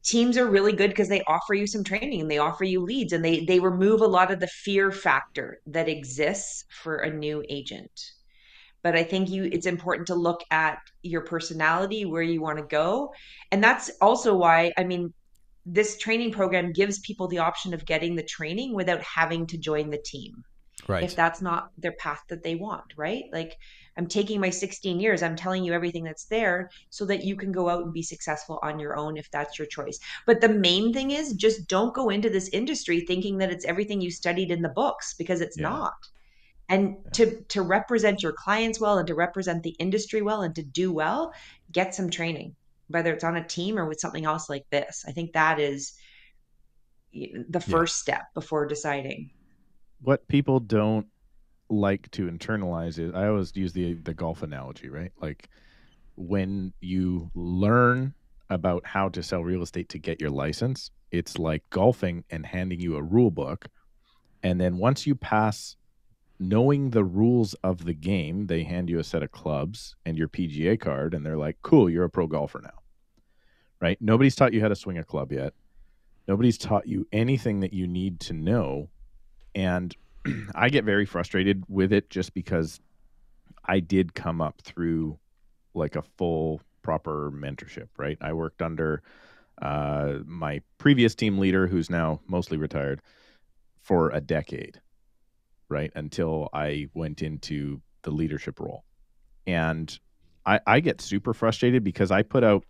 Teams are really good because they offer you some training and they offer you leads, and they they remove a lot of the fear factor that exists for a new agent. But I think you it's important to look at your personality, where you want to go. And that's also why, I mean, this training program gives people the option of getting the training without having to join the team. Right. If that's not their path that they want, right? Like, I'm taking my sixteen years, I'm telling you everything that's there so that you can go out and be successful on your own if that's your choice. But the main thing is, just don't go into this industry thinking that it's everything you studied in the books, because it's yeah. not. And yeah. to, to represent your clients well and to represent the industry well and to do well, get some training, whether it's on a team or with something else like this. I think that is the first yeah. step before deciding. What people don't like to internalize is, I always use the the golf analogy, right? Like, when you learn about how to sell real estate to get your license, it's like golfing and handing you a rule book. And then once you pass knowing the rules of the game, they hand you a set of clubs and your P G A card, and they're like, cool, you're a pro golfer now, right? Nobody's taught you how to swing a club yet. Nobody's taught you anything that you need to know. And I get very frustrated with it, just because I did come up through like a full proper mentorship, right? I worked under uh, my previous team leader, who's now mostly retired, for a decade, right? Until I went into the leadership role. And I, I get super frustrated because I put out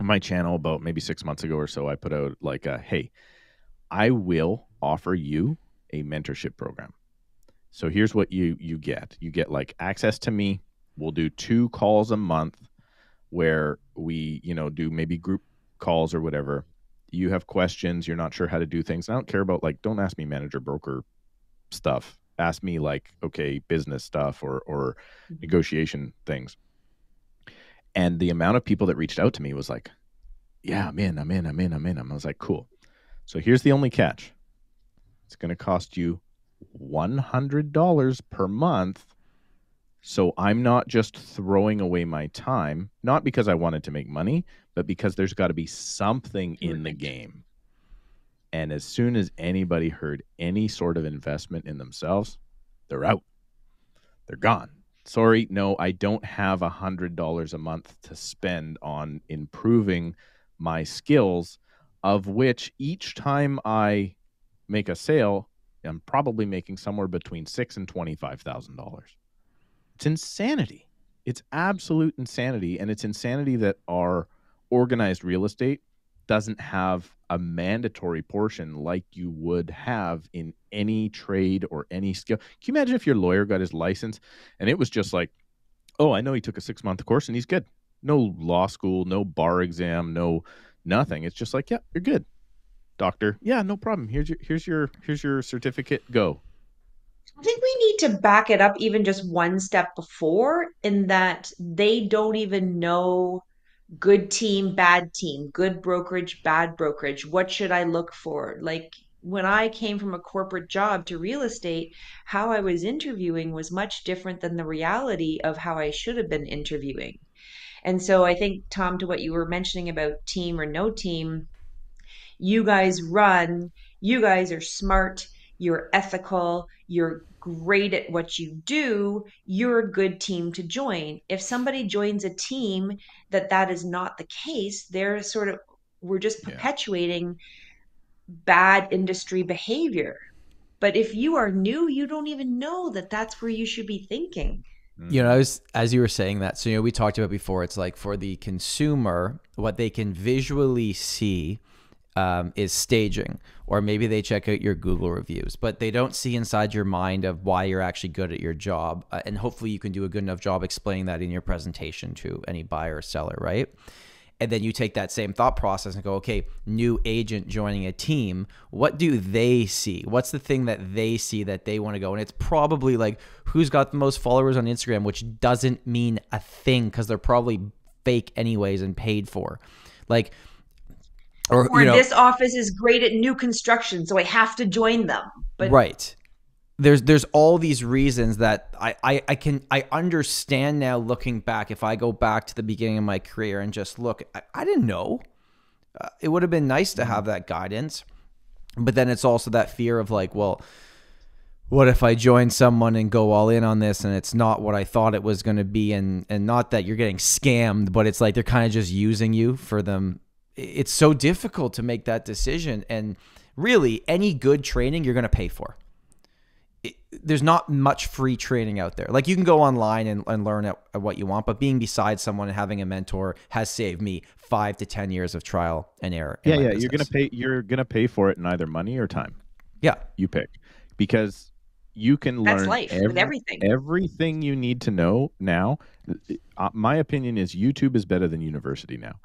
my channel about maybe six months ago or so. I put out like, a, hey, I will offer you a mentorship program. So here's what you you get. You get like access to me. We'll do two calls a month where we, you know, do maybe group calls or whatever. You have questions, you're not sure how to do things. I don't care about, like, don't ask me manager broker stuff. Ask me like, okay, business stuff or or negotiation things. And the amount of people that reached out to me was like, yeah, I'm in, I'm in, I'm in, I'm in. I was like, cool. So here's the only catch. It's going to cost you one hundred dollars per month So I'm not just throwing away my time, not because I wanted to make money, but because there's got to be something in the game. And as soon as anybody heard any sort of investment in themselves, they're out. They're gone. Sorry, no, I don't have one hundred dollars a month to spend on improving my skills, of which each time I make a sale, I'm probably making somewhere between six thousand dollars and twenty-five thousand dollars. It's insanity. It's absolute insanity. And it's insanity that our organized real estate doesn't have a mandatory portion like you would have in any trade or any skill. Can you imagine if your lawyer got his license and it was just like, oh, I know he took a six-month course and he's good. No law school, no bar exam, no nothing. It's just like, yeah, you're good, doctor. Yeah, no problem. Here's your here's your here's your certificate. Go. I think we need to back it up even just one step before, in that they don't even know good team, bad team, good brokerage, bad brokerage. What should I look for? Like, when I came from a corporate job to real estate, how I was interviewing was much different than the reality of how I should have been interviewing. And so I think, Tom, to what you were mentioning about team or no team, you guys run, you guys are smart, you're ethical, you're great at what you do, you're a good team to join. If somebody joins a team that that is not the case, they're sort of, we're just perpetuating yeah. bad industry behavior. But if you are new, you don't even know that that's where you should be thinking. You know, I was, as you were saying that, so, you know, we talked about before, it's like for the consumer, what they can visually see Um, is staging, or maybe they check out your Google reviews, but they don't see inside your mind of why you're actually good at your job. Uh, and hopefully you can do a good enough job explaining that in your presentation to any buyer or seller, right? And then you take that same thought process and go, okay, new agent joining a team, what do they see? What's the thing that they see that they want to go? And it's probably like, who's got the most followers on Instagram, which doesn't mean a thing because they're probably fake anyways and paid for. Like, Or, or you know, this office is great at new construction, so I have to join them. But right. There's there's all these reasons that I, I, I can I understand now looking back. If I go back to the beginning of my career and just look, I, I didn't know. Uh, it would have been nice to have that guidance. But then it's also that fear of like, well, what if I join someone and go all in on this and it's not what I thought it was going to be? And, and not that you're getting scammed, but it's like they're kind of just using you for them. It's so difficult to make that decision. And really, any good training you're going to pay for. It, there's not much free training out there. Like, you can go online and, and learn at, at what you want, but being beside someone and having a mentor has saved me five to ten years of trial and error. Yeah, yeah, business. you're going to pay. You're going to pay for it in either money or time. Yeah, you pick, because you can learn That's life, every, with everything. Everything you need to know now. Uh, my opinion is YouTube is better than university now.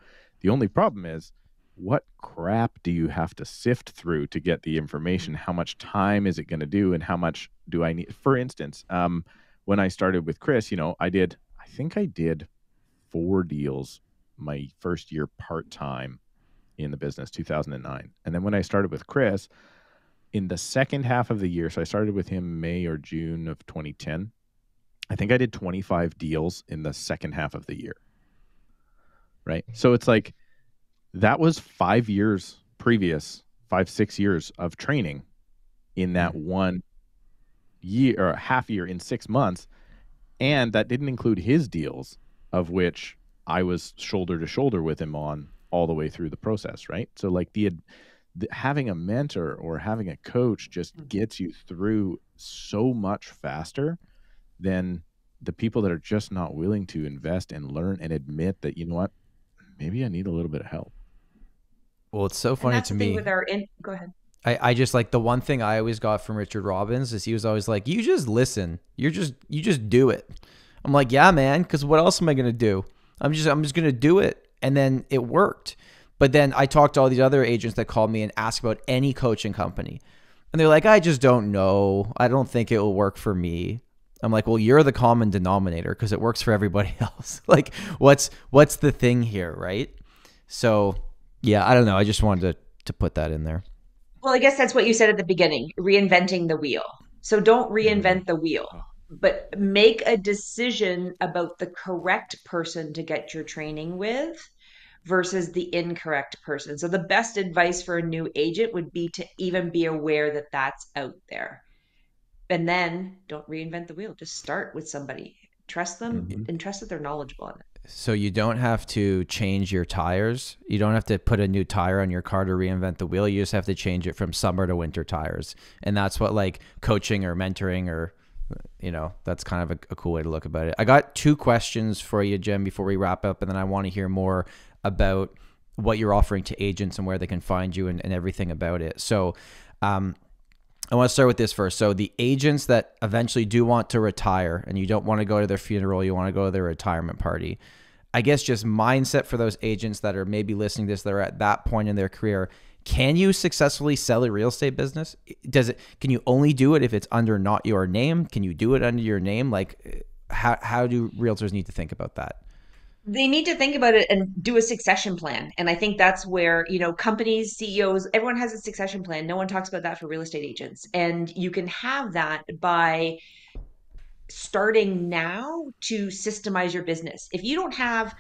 The only problem is, what crap do you have to sift through to get the information? How much time is it going to do, and how much do I need? For instance, um, when I started with Chris, you know, I did, I think I did four deals my first year part-time in the business, two thousand nine. And then when I started with Chris, in the second half of the year, so I started with him May or June of twenty ten, I think I did twenty-five deals in the second half of the year. Right. So it's like, that was five years previous, five, six years of training in that one year or half year in six months. And that didn't include his deals, of which I was shoulder to shoulder with him on all the way through the process. Right. So like the, the having a mentor or having a coach just gets you through so much faster than the people that are just not willing to invest and learn and admit that, you know what, maybe I need a little bit of help. Well, it's so funny to me. With our in Go ahead. I, I just like the one thing I always got from Richard Robbins is he was always like, you just listen. You're just, you just do it. I'm like, yeah, man. Cause what else am I going to do? I'm just, I'm just going to do it. And then it worked. But then I talked to all these other agents that called me and asked about any coaching company. And they're like, I just don't know. I don't think it will work for me. I'm like, well, you're the common denominator because it works for everybody else. Like, what's what's the thing here, right? So, yeah, I don't know. I just wanted to, to put that in there. Well, I guess that's what you said at the beginning, reinventing the wheel. So don't reinvent the wheel. but make a decision about the correct person to get your training with versus the incorrect person. So the best advice for a new agent would be to even be aware that that's out there. And then don't reinvent the wheel. Just start with somebody. Trust them mm-hmm. and trust that they're knowledgeable on it. So you don't have to change your tires. You don't have to put a new tire on your car to reinvent the wheel. You just have to change it from summer to winter tires. And that's what like coaching or mentoring or, you know, that's kind of a, a cool way to look about it. I got two questions for you, Jen, before we wrap up. And then I want to hear more about what you're offering to agents and where they can find you and, and everything about it. So um, I want to start with this first. So the agents that eventually do want to retire and you don't want to go to their funeral, you want to go to their retirement party. I guess just mindset for those agents that are maybe listening to this, that are at that point in their career. Can you successfully sell a real estate business? Does it, can you only do it if it's under not your name? Can you do it under your name? Like how, how do realtors need to think about that? They need to think about it and do a succession plan. And I think that's where, you know, companies, C E Os, everyone has a succession plan. No one talks about that for real estate agents. And you can have that by starting now to systemize your business. If you don't have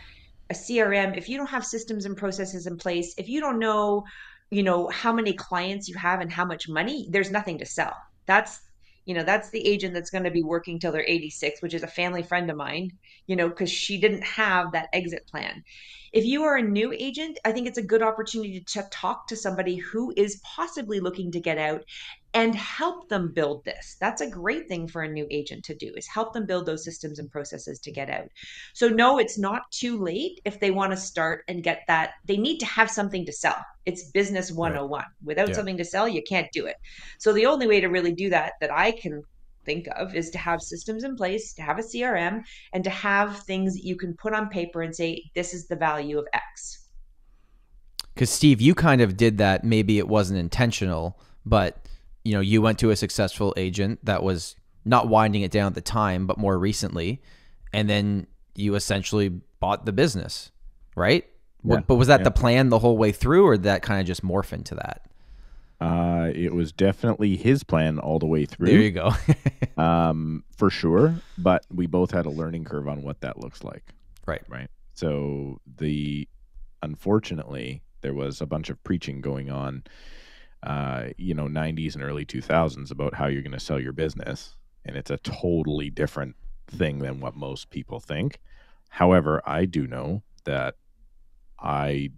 a C R M, if you don't have systems and processes in place, if you don't know, you know, how many clients you have and how much money, there's nothing to sell. That's, you know, that's the agent that's going to be working till they're eighty-six, which is a family friend of mine, you know, because she didn't have that exit plan. If you are a new agent, I think it's a good opportunity to talk to somebody who is possibly looking to get out and help them build this. That's a great thing for a new agent to do, is help them build those systems and processes to get out. So no, it's not too late if they want to start and get that. They need to have something to sell. It's business one oh one. Right. Without yeah. something to sell, you can't do it. So the only way to really do that, that I can think of, is to have systems in place, to have a C R M, and to have things that you can put on paper and say, this is the value of X. Because Steve, you kind of did that. Maybe it wasn't intentional, but you know, you went to a successful agent that was not winding it down at the time, but more recently, and then you essentially bought the business, right? Yeah, but was that yeah. the plan the whole way through, or did that kind of just morph into that? Uh, it was definitely his plan all the way through. There you go. um, for sure. But we both had a learning curve on what that looks like. Right. Right. So the, unfortunately, there was a bunch of preaching going on, uh, you know, nineties and early two thousands about how you're going to sell your business. And it's a totally different thing than what most people think. However, I do know that I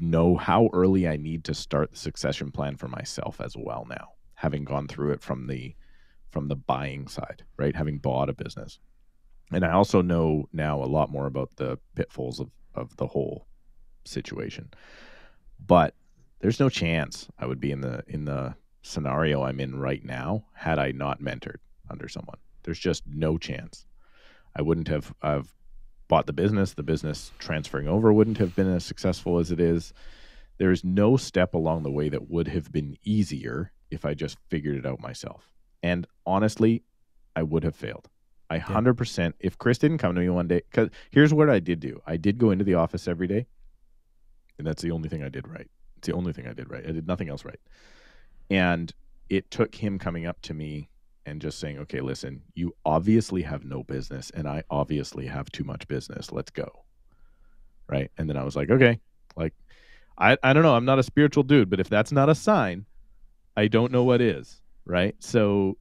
know how early I need to start the succession plan for myself as well now, having gone through it from the from the buying side, right? Having bought a business. And I also know now a lot more about the pitfalls of, of the whole situation. But there's no chance I would be in the in the scenario I'm in right now had I not mentored under someone. There's just no chance. I wouldn't have I've bought the business, the business transferring over wouldn't have been as successful as it is. There is no step along the way that would have been easier if I just figured it out myself. And honestly, I would have failed. I one hundred percent, yeah. if Chris didn't come to me one day, because here's what I did do. I did go into the office every day, and that's the only thing I did right. It's the only thing I did right. I did nothing else right. And it took him coming up to me and just saying, okay, listen, you obviously have no business and I obviously have too much business. Let's go. Right. And then I was like, okay, like, I, I don't know. I'm not a spiritual dude, but if that's not a sign, I don't know what is. Right. So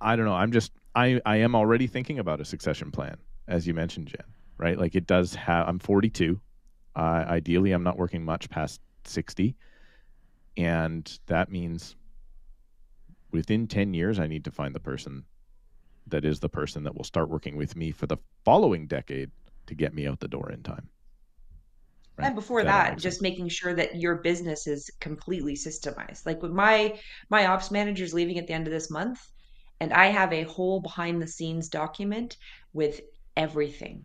I don't know. I'm just, I, I am already thinking about a succession plan, as you mentioned, Jen, right? Like it does have, I'm forty-two. Uh, ideally, I'm not working much past sixty. And that means within ten years, I need to find the person that is the person that will start working with me for the following decade to get me out the door in time. Right? And before that, that just making sure that your business is completely systemized. Like with my, my ops manager is leaving at the end of this month, and I have a whole behind the scenes document with everything.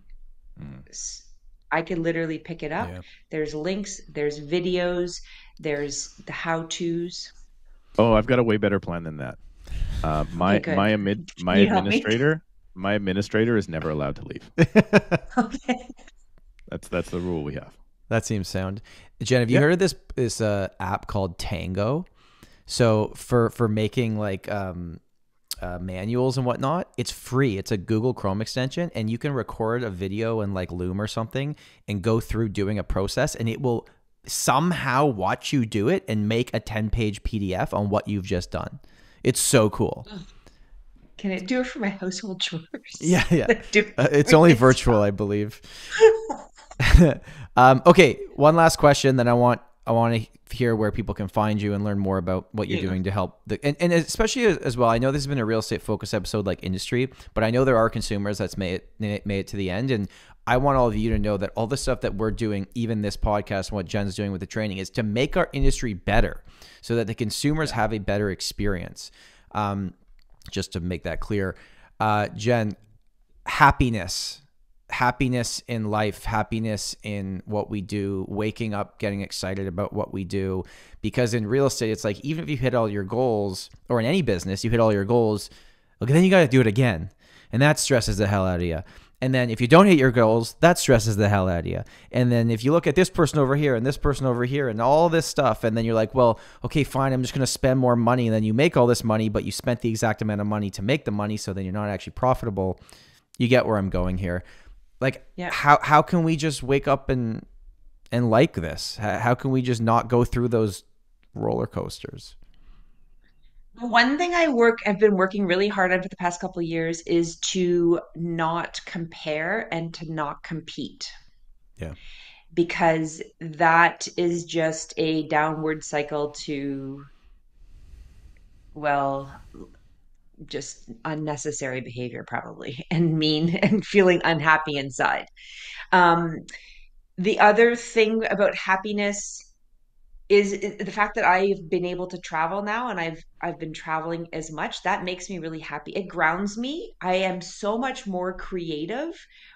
Mm. I could literally pick it up. Yeah. There's links, there's videos, there's the how-tos. Oh, I've got a way better plan than that. Uh, my okay, my amid, my administrator my administrator is never allowed to leave. Okay, that's that's the rule we have. That seems sound. Jen, have you yeah. heard of this this uh, app called Tango? So for for making like um, uh, manuals and whatnot, it's free. It's a Google Chrome extension, and you can record a video in like Loom or something and go through doing a process, and it will somehow watch you do it and make a ten page P D F on what you've just done. It's so cool. Can it do it for my household chores? Yeah, yeah. Uh, it's only virtual, I believe. um, okay, one last question. Then I want I want to hear where people can find you and learn more about what you're yeah. doing to help. The, and, and especially as well, I know this has been a real estate focused episode, like industry, but I know there are consumers that's made it, made it to the end. And I want all of you to know that all the stuff that we're doing, even this podcast, and what Jen's doing with the training, is to make our industry better so that the consumers yeah. have a better experience. Um, just to make that clear, uh, Jen, happiness, happiness in life, happiness in what we do, waking up, getting excited about what we do, because in real estate, it's like, even if you hit all your goals, or in any business, you hit all your goals, okay, then you got to do it again. And that stresses the hell out of you. And then if you don't hit your goals, that stresses the hell out of you. And then if you look at this person over here and this person over here and all this stuff, and then you're like, well, okay, fine, I'm just going to spend more money. And then you make all this money, but you spent the exact amount of money to make the money. So then you're not actually profitable. You get where I'm going here. Like, yeah. how, how can we just wake up and, and like this? How can we just not go through those roller coasters? One thing I work, I've been working really hard on for the past couple of years is to not compare and to not compete. Yeah. Because that is just a downward cycle to, well, just unnecessary behavior probably, and mean and feeling unhappy inside. Um, the other thing about happiness is the fact that I've been able to travel now, and I've I've been traveling as much. That makes me really happy. It grounds me. I am so much more creative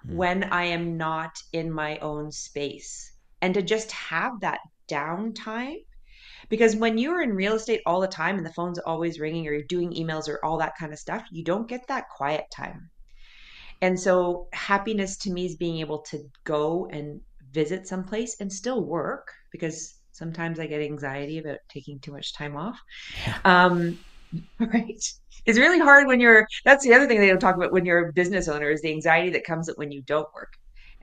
mm. when I am not in my own space. And to just have that downtime, because when you're in real estate all the time and the phone's always ringing or you're doing emails or all that kind of stuff, you don't get that quiet time. And so happiness to me is being able to go and visit someplace and still work, because sometimes I get anxiety about taking too much time off. Yeah. Um, right. It's really hard when you're, that's the other thing they don't talk about when you're a business owner, is the anxiety that comes when you don't work.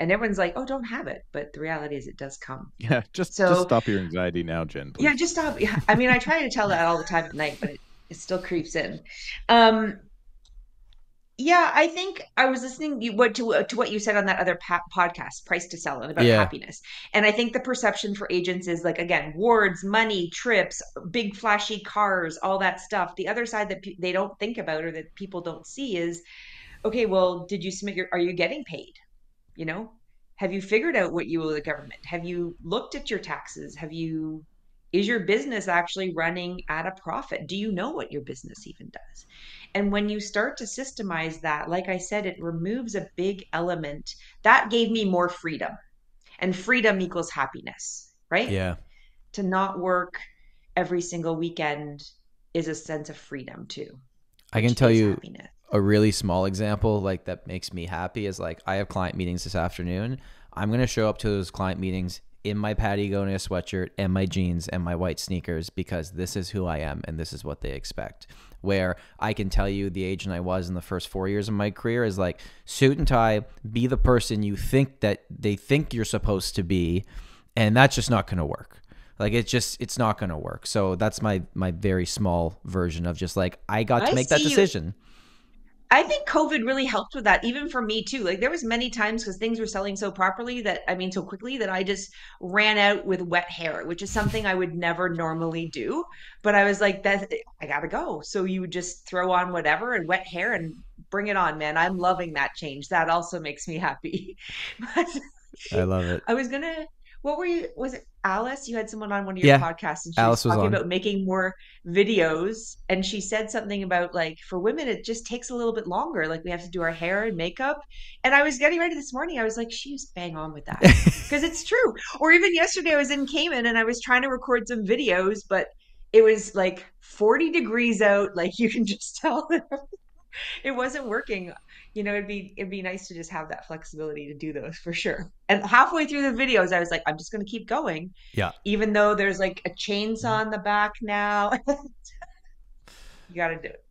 And everyone's like, oh, don't have it. But the reality is it does come. Yeah. Just, so, just stop your anxiety now, Jen. Please. Yeah, just stop. Yeah. I mean, I try to tell that all the time at night, but it, it still creeps in. Um, yeah, I think I was listening to what, to, to what you said on that other podcast, Price to Sell, and about yeah. happiness. And I think the perception for agents is like, again, wards, money, trips, big flashy cars, all that stuff. The other side that pe they don't think about, or that people don't see, is, okay, well, did you submit your, are you getting paid? You know, have you figured out what you owe the government? Have you looked at your taxes? Have you, is your business actually running at a profit? Do you know what your business even does? And when you start to systemize that, like I said, it removes a big element. That gave me more freedom, and freedom equals happiness, right? Yeah. To not work every single weekend is a sense of freedom too. I can tell you happiness. A really small example like that makes me happy is, like, I have client meetings this afternoon. I'm going to show up to those client meetings in my Patagonia sweatshirt and my jeans and my white sneakers, because this is who I am and this is what they expect. Where I can tell you the agent I was in the first four years of my career is like, suit and tie, be the person you think that they think you're supposed to be. And that's just not going to work. Like, it's just, it's not going to work. So that's my, my very small version of just like, I got I to make that decision. You. I think COVID really helped with that, even for me too. Like, there was many times, because things were selling so properly that, I mean, so quickly, that I just ran out with wet hair, which is something I would never normally do. But I was like, that, I gotta go. So you just throw on whatever and wet hair and bring it on, man. I'm loving that change. That also makes me happy. But I love it. I was gonna, what were you, was it Alice? You had someone on one of your yeah, podcasts, and she Alice was talking was about making more videos. And she said something about, like, for women, it just takes a little bit longer. Like, we have to do our hair and makeup. And I was getting ready this morning. I was like, she's bang on with that, because it's true. Or even yesterday, I was in Cayman and I was trying to record some videos, but it was like forty degrees out. Like, you can just tell that it wasn't working. You know, it'd be, it'd be nice to just have that flexibility to do those, for sure. And halfway through the videos, I was like, I'm just going to keep going. Yeah. Even though there's like a chainsaw in the back now, you got to do it.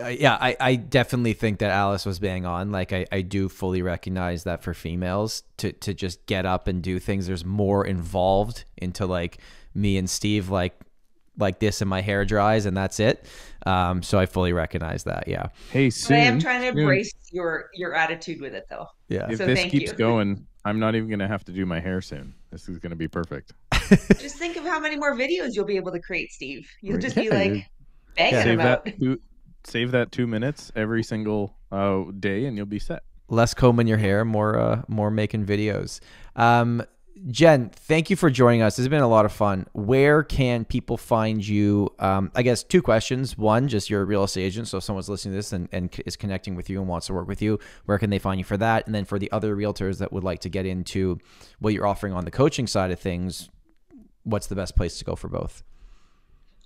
Uh, yeah, I, I definitely think that Alice was bang on. Like, I, I do fully recognize that for females to, to just get up and do things, there's more involved into like me and Steve, like, like this and my hair dries and that's it. Um, so I fully recognize that. Yeah. Hey, soon, I am trying to embrace soon. your, your attitude with it though. Yeah. If so this thank keeps you. going, I'm not even going to have to do my hair soon. This is going to be perfect. Just think of how many more videos you'll be able to create, Steve. You'll just yeah, be like banging yeah. save about. That two, save that two minutes every single uh, day and you'll be set. Less combing your hair, more, uh, more making videos. Um, Jen, thank you for joining us. This has been a lot of fun. Where can people find you? Um, I guess two questions. One, just you're a real estate agent. So if someone's listening to this and, and is connecting with you and wants to work with you, where can they find you for that? And then for the other realtors that would like to get into what you're offering on the coaching side of things, what's the best place to go for both?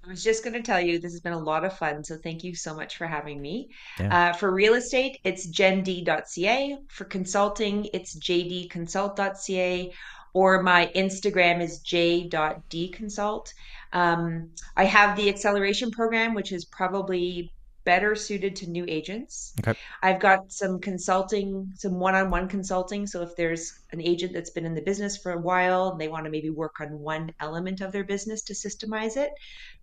I was just going to tell you, this has been a lot of fun. So thank you so much for having me. Yeah. Uh, for real estate, it's jend dot C A. For consulting, it's j d consult dot C A. Or my Instagram is j dot d consult. Um, I have the acceleration program, which is probably better suited to new agents. Okay. I've got some consulting, some one-on-one consulting. So if there's an agent that's been in the business for a while and they want to maybe work on one element of their business to systemize it,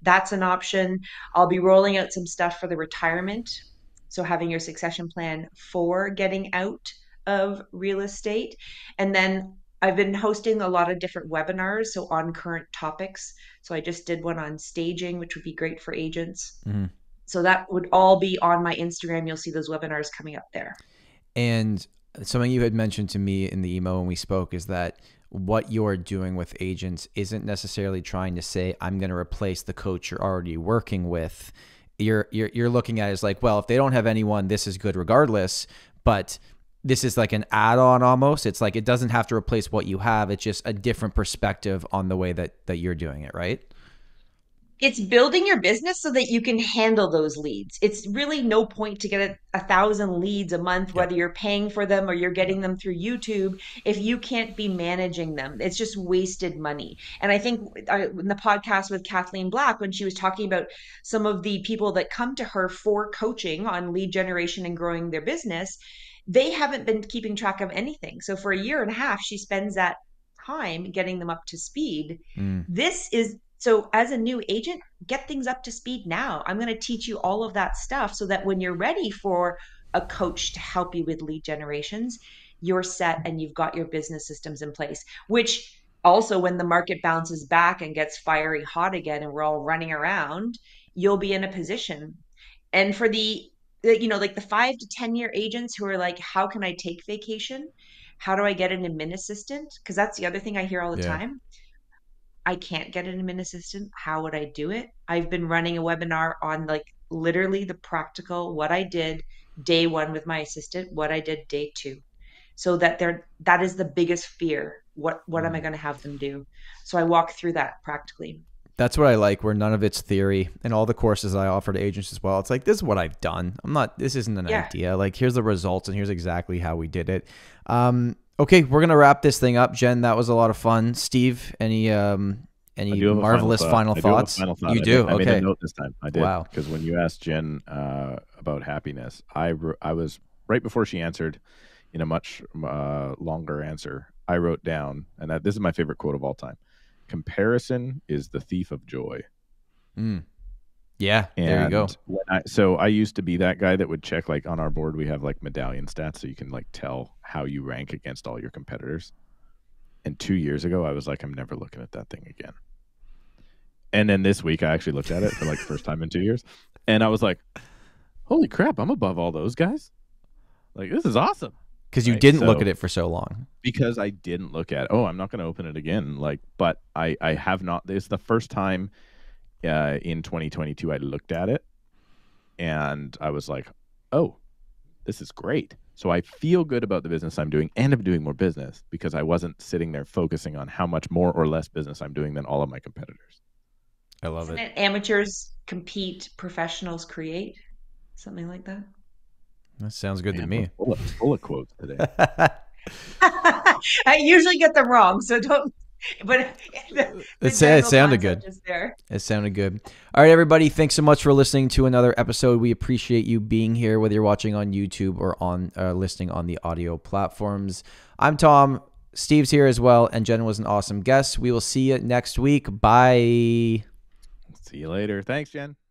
that's an option. I'll be rolling out some stuff for the retirement. So having your succession plan for getting out of real estate. And then I've been hosting a lot of different webinars, so on current topics. So I just did one on staging, which would be great for agents. Mm-hmm. So that would all be on my Instagram. You'll see those webinars coming up there. And something you had mentioned to me in the email when we spoke is that what you're doing with agents isn't necessarily trying to say, I'm going to replace the coach you're already working with. You're, you're, you're looking at it as like, well, if they don't have anyone, this is good regardless. But this is like an add-on almost. It's like, it doesn't have to replace what you have. It's just a different perspective on the way that, that you're doing it, right? It's building your business so that you can handle those leads. It's really no point to get a, a thousand leads a month, yeah. whether you're paying for them or you're getting them through YouTube, if you can't be managing them. It's just wasted money. And I think I, in the podcast with Kathleen Black, when she was talking about some of the people that come to her for coaching on lead generation and growing their business, they haven't been keeping track of anything. So for a year and a half, she spends that time getting them up to speed. Mm. This is, so as a new agent, get things up to speed now. I'm going to teach you all of that stuff so that when you're ready for a coach to help you with lead generations, you're set and you've got your business systems in place, which also when the market bounces back and gets fiery hot again, and we're all running around, you'll be in a position. And for the you know, like the five to ten year agents who are like, how can I take vacation? How do I get an admin assistant? Because that's the other thing I hear all the yeah. time. I can't get an admin assistant. How would I do it? I've been running a webinar on like literally the practical, what I did day one with my assistant, what I did day two. So that they're, that is the biggest fear. What, what mm. am I going to have them do? So I walk through that practically. That's what I like, where none of it's theory, and all the courses I offer to agents as well. It's like, this is what I've done. I'm not, this isn't an yeah. idea. Like, here's the results and here's exactly how we did it. Um, okay. We're going to wrap this thing up. Jen, that was a lot of fun. Steve, any, um, any marvelous final, final thoughts? Final thought. You I do. Made, okay. I made a note this time. I did. Wow. Cause when you asked Jen, uh, about happiness, I, I was right before she answered in a much, uh, longer answer, I wrote down, and I, this is my favorite quote of all time. Comparison is the thief of joy. Mm. Yeah, and there you go. When I, so I used to be that guy that would check, like on our board, we have like medallion stats. So you can like tell how you rank against all your competitors. And two years ago, I was like, I'm never looking at that thing again. And then this week I actually looked at it for like the first time in two years. And I was like, holy crap, I'm above all those guys. Like, this is awesome. Because you right, didn't so, look at it for so long. Because I didn't look at, oh, I'm not going to open it again. Like, but I, I have not. It's the first time uh, in twenty twenty-two I looked at it. And I was like, oh, this is great. So I feel good about the business I'm doing, and I'm doing more business because I wasn't sitting there focusing on how much more or less business I'm doing than all of my competitors. I love Isn't it. it. Amateurs compete, professionals create, something like that. That sounds good Man, to me. Full of, full of quotes today. I usually get them wrong, so don't But the, the it, it sounded good. It sounded good. All right, everybody. Thanks so much for listening to another episode. We appreciate you being here, whether you're watching on YouTube or on uh, listening on the audio platforms. I'm Tom. Steve's here as well. And Jen was an awesome guest. We will see you next week. Bye. See you later. Thanks, Jen.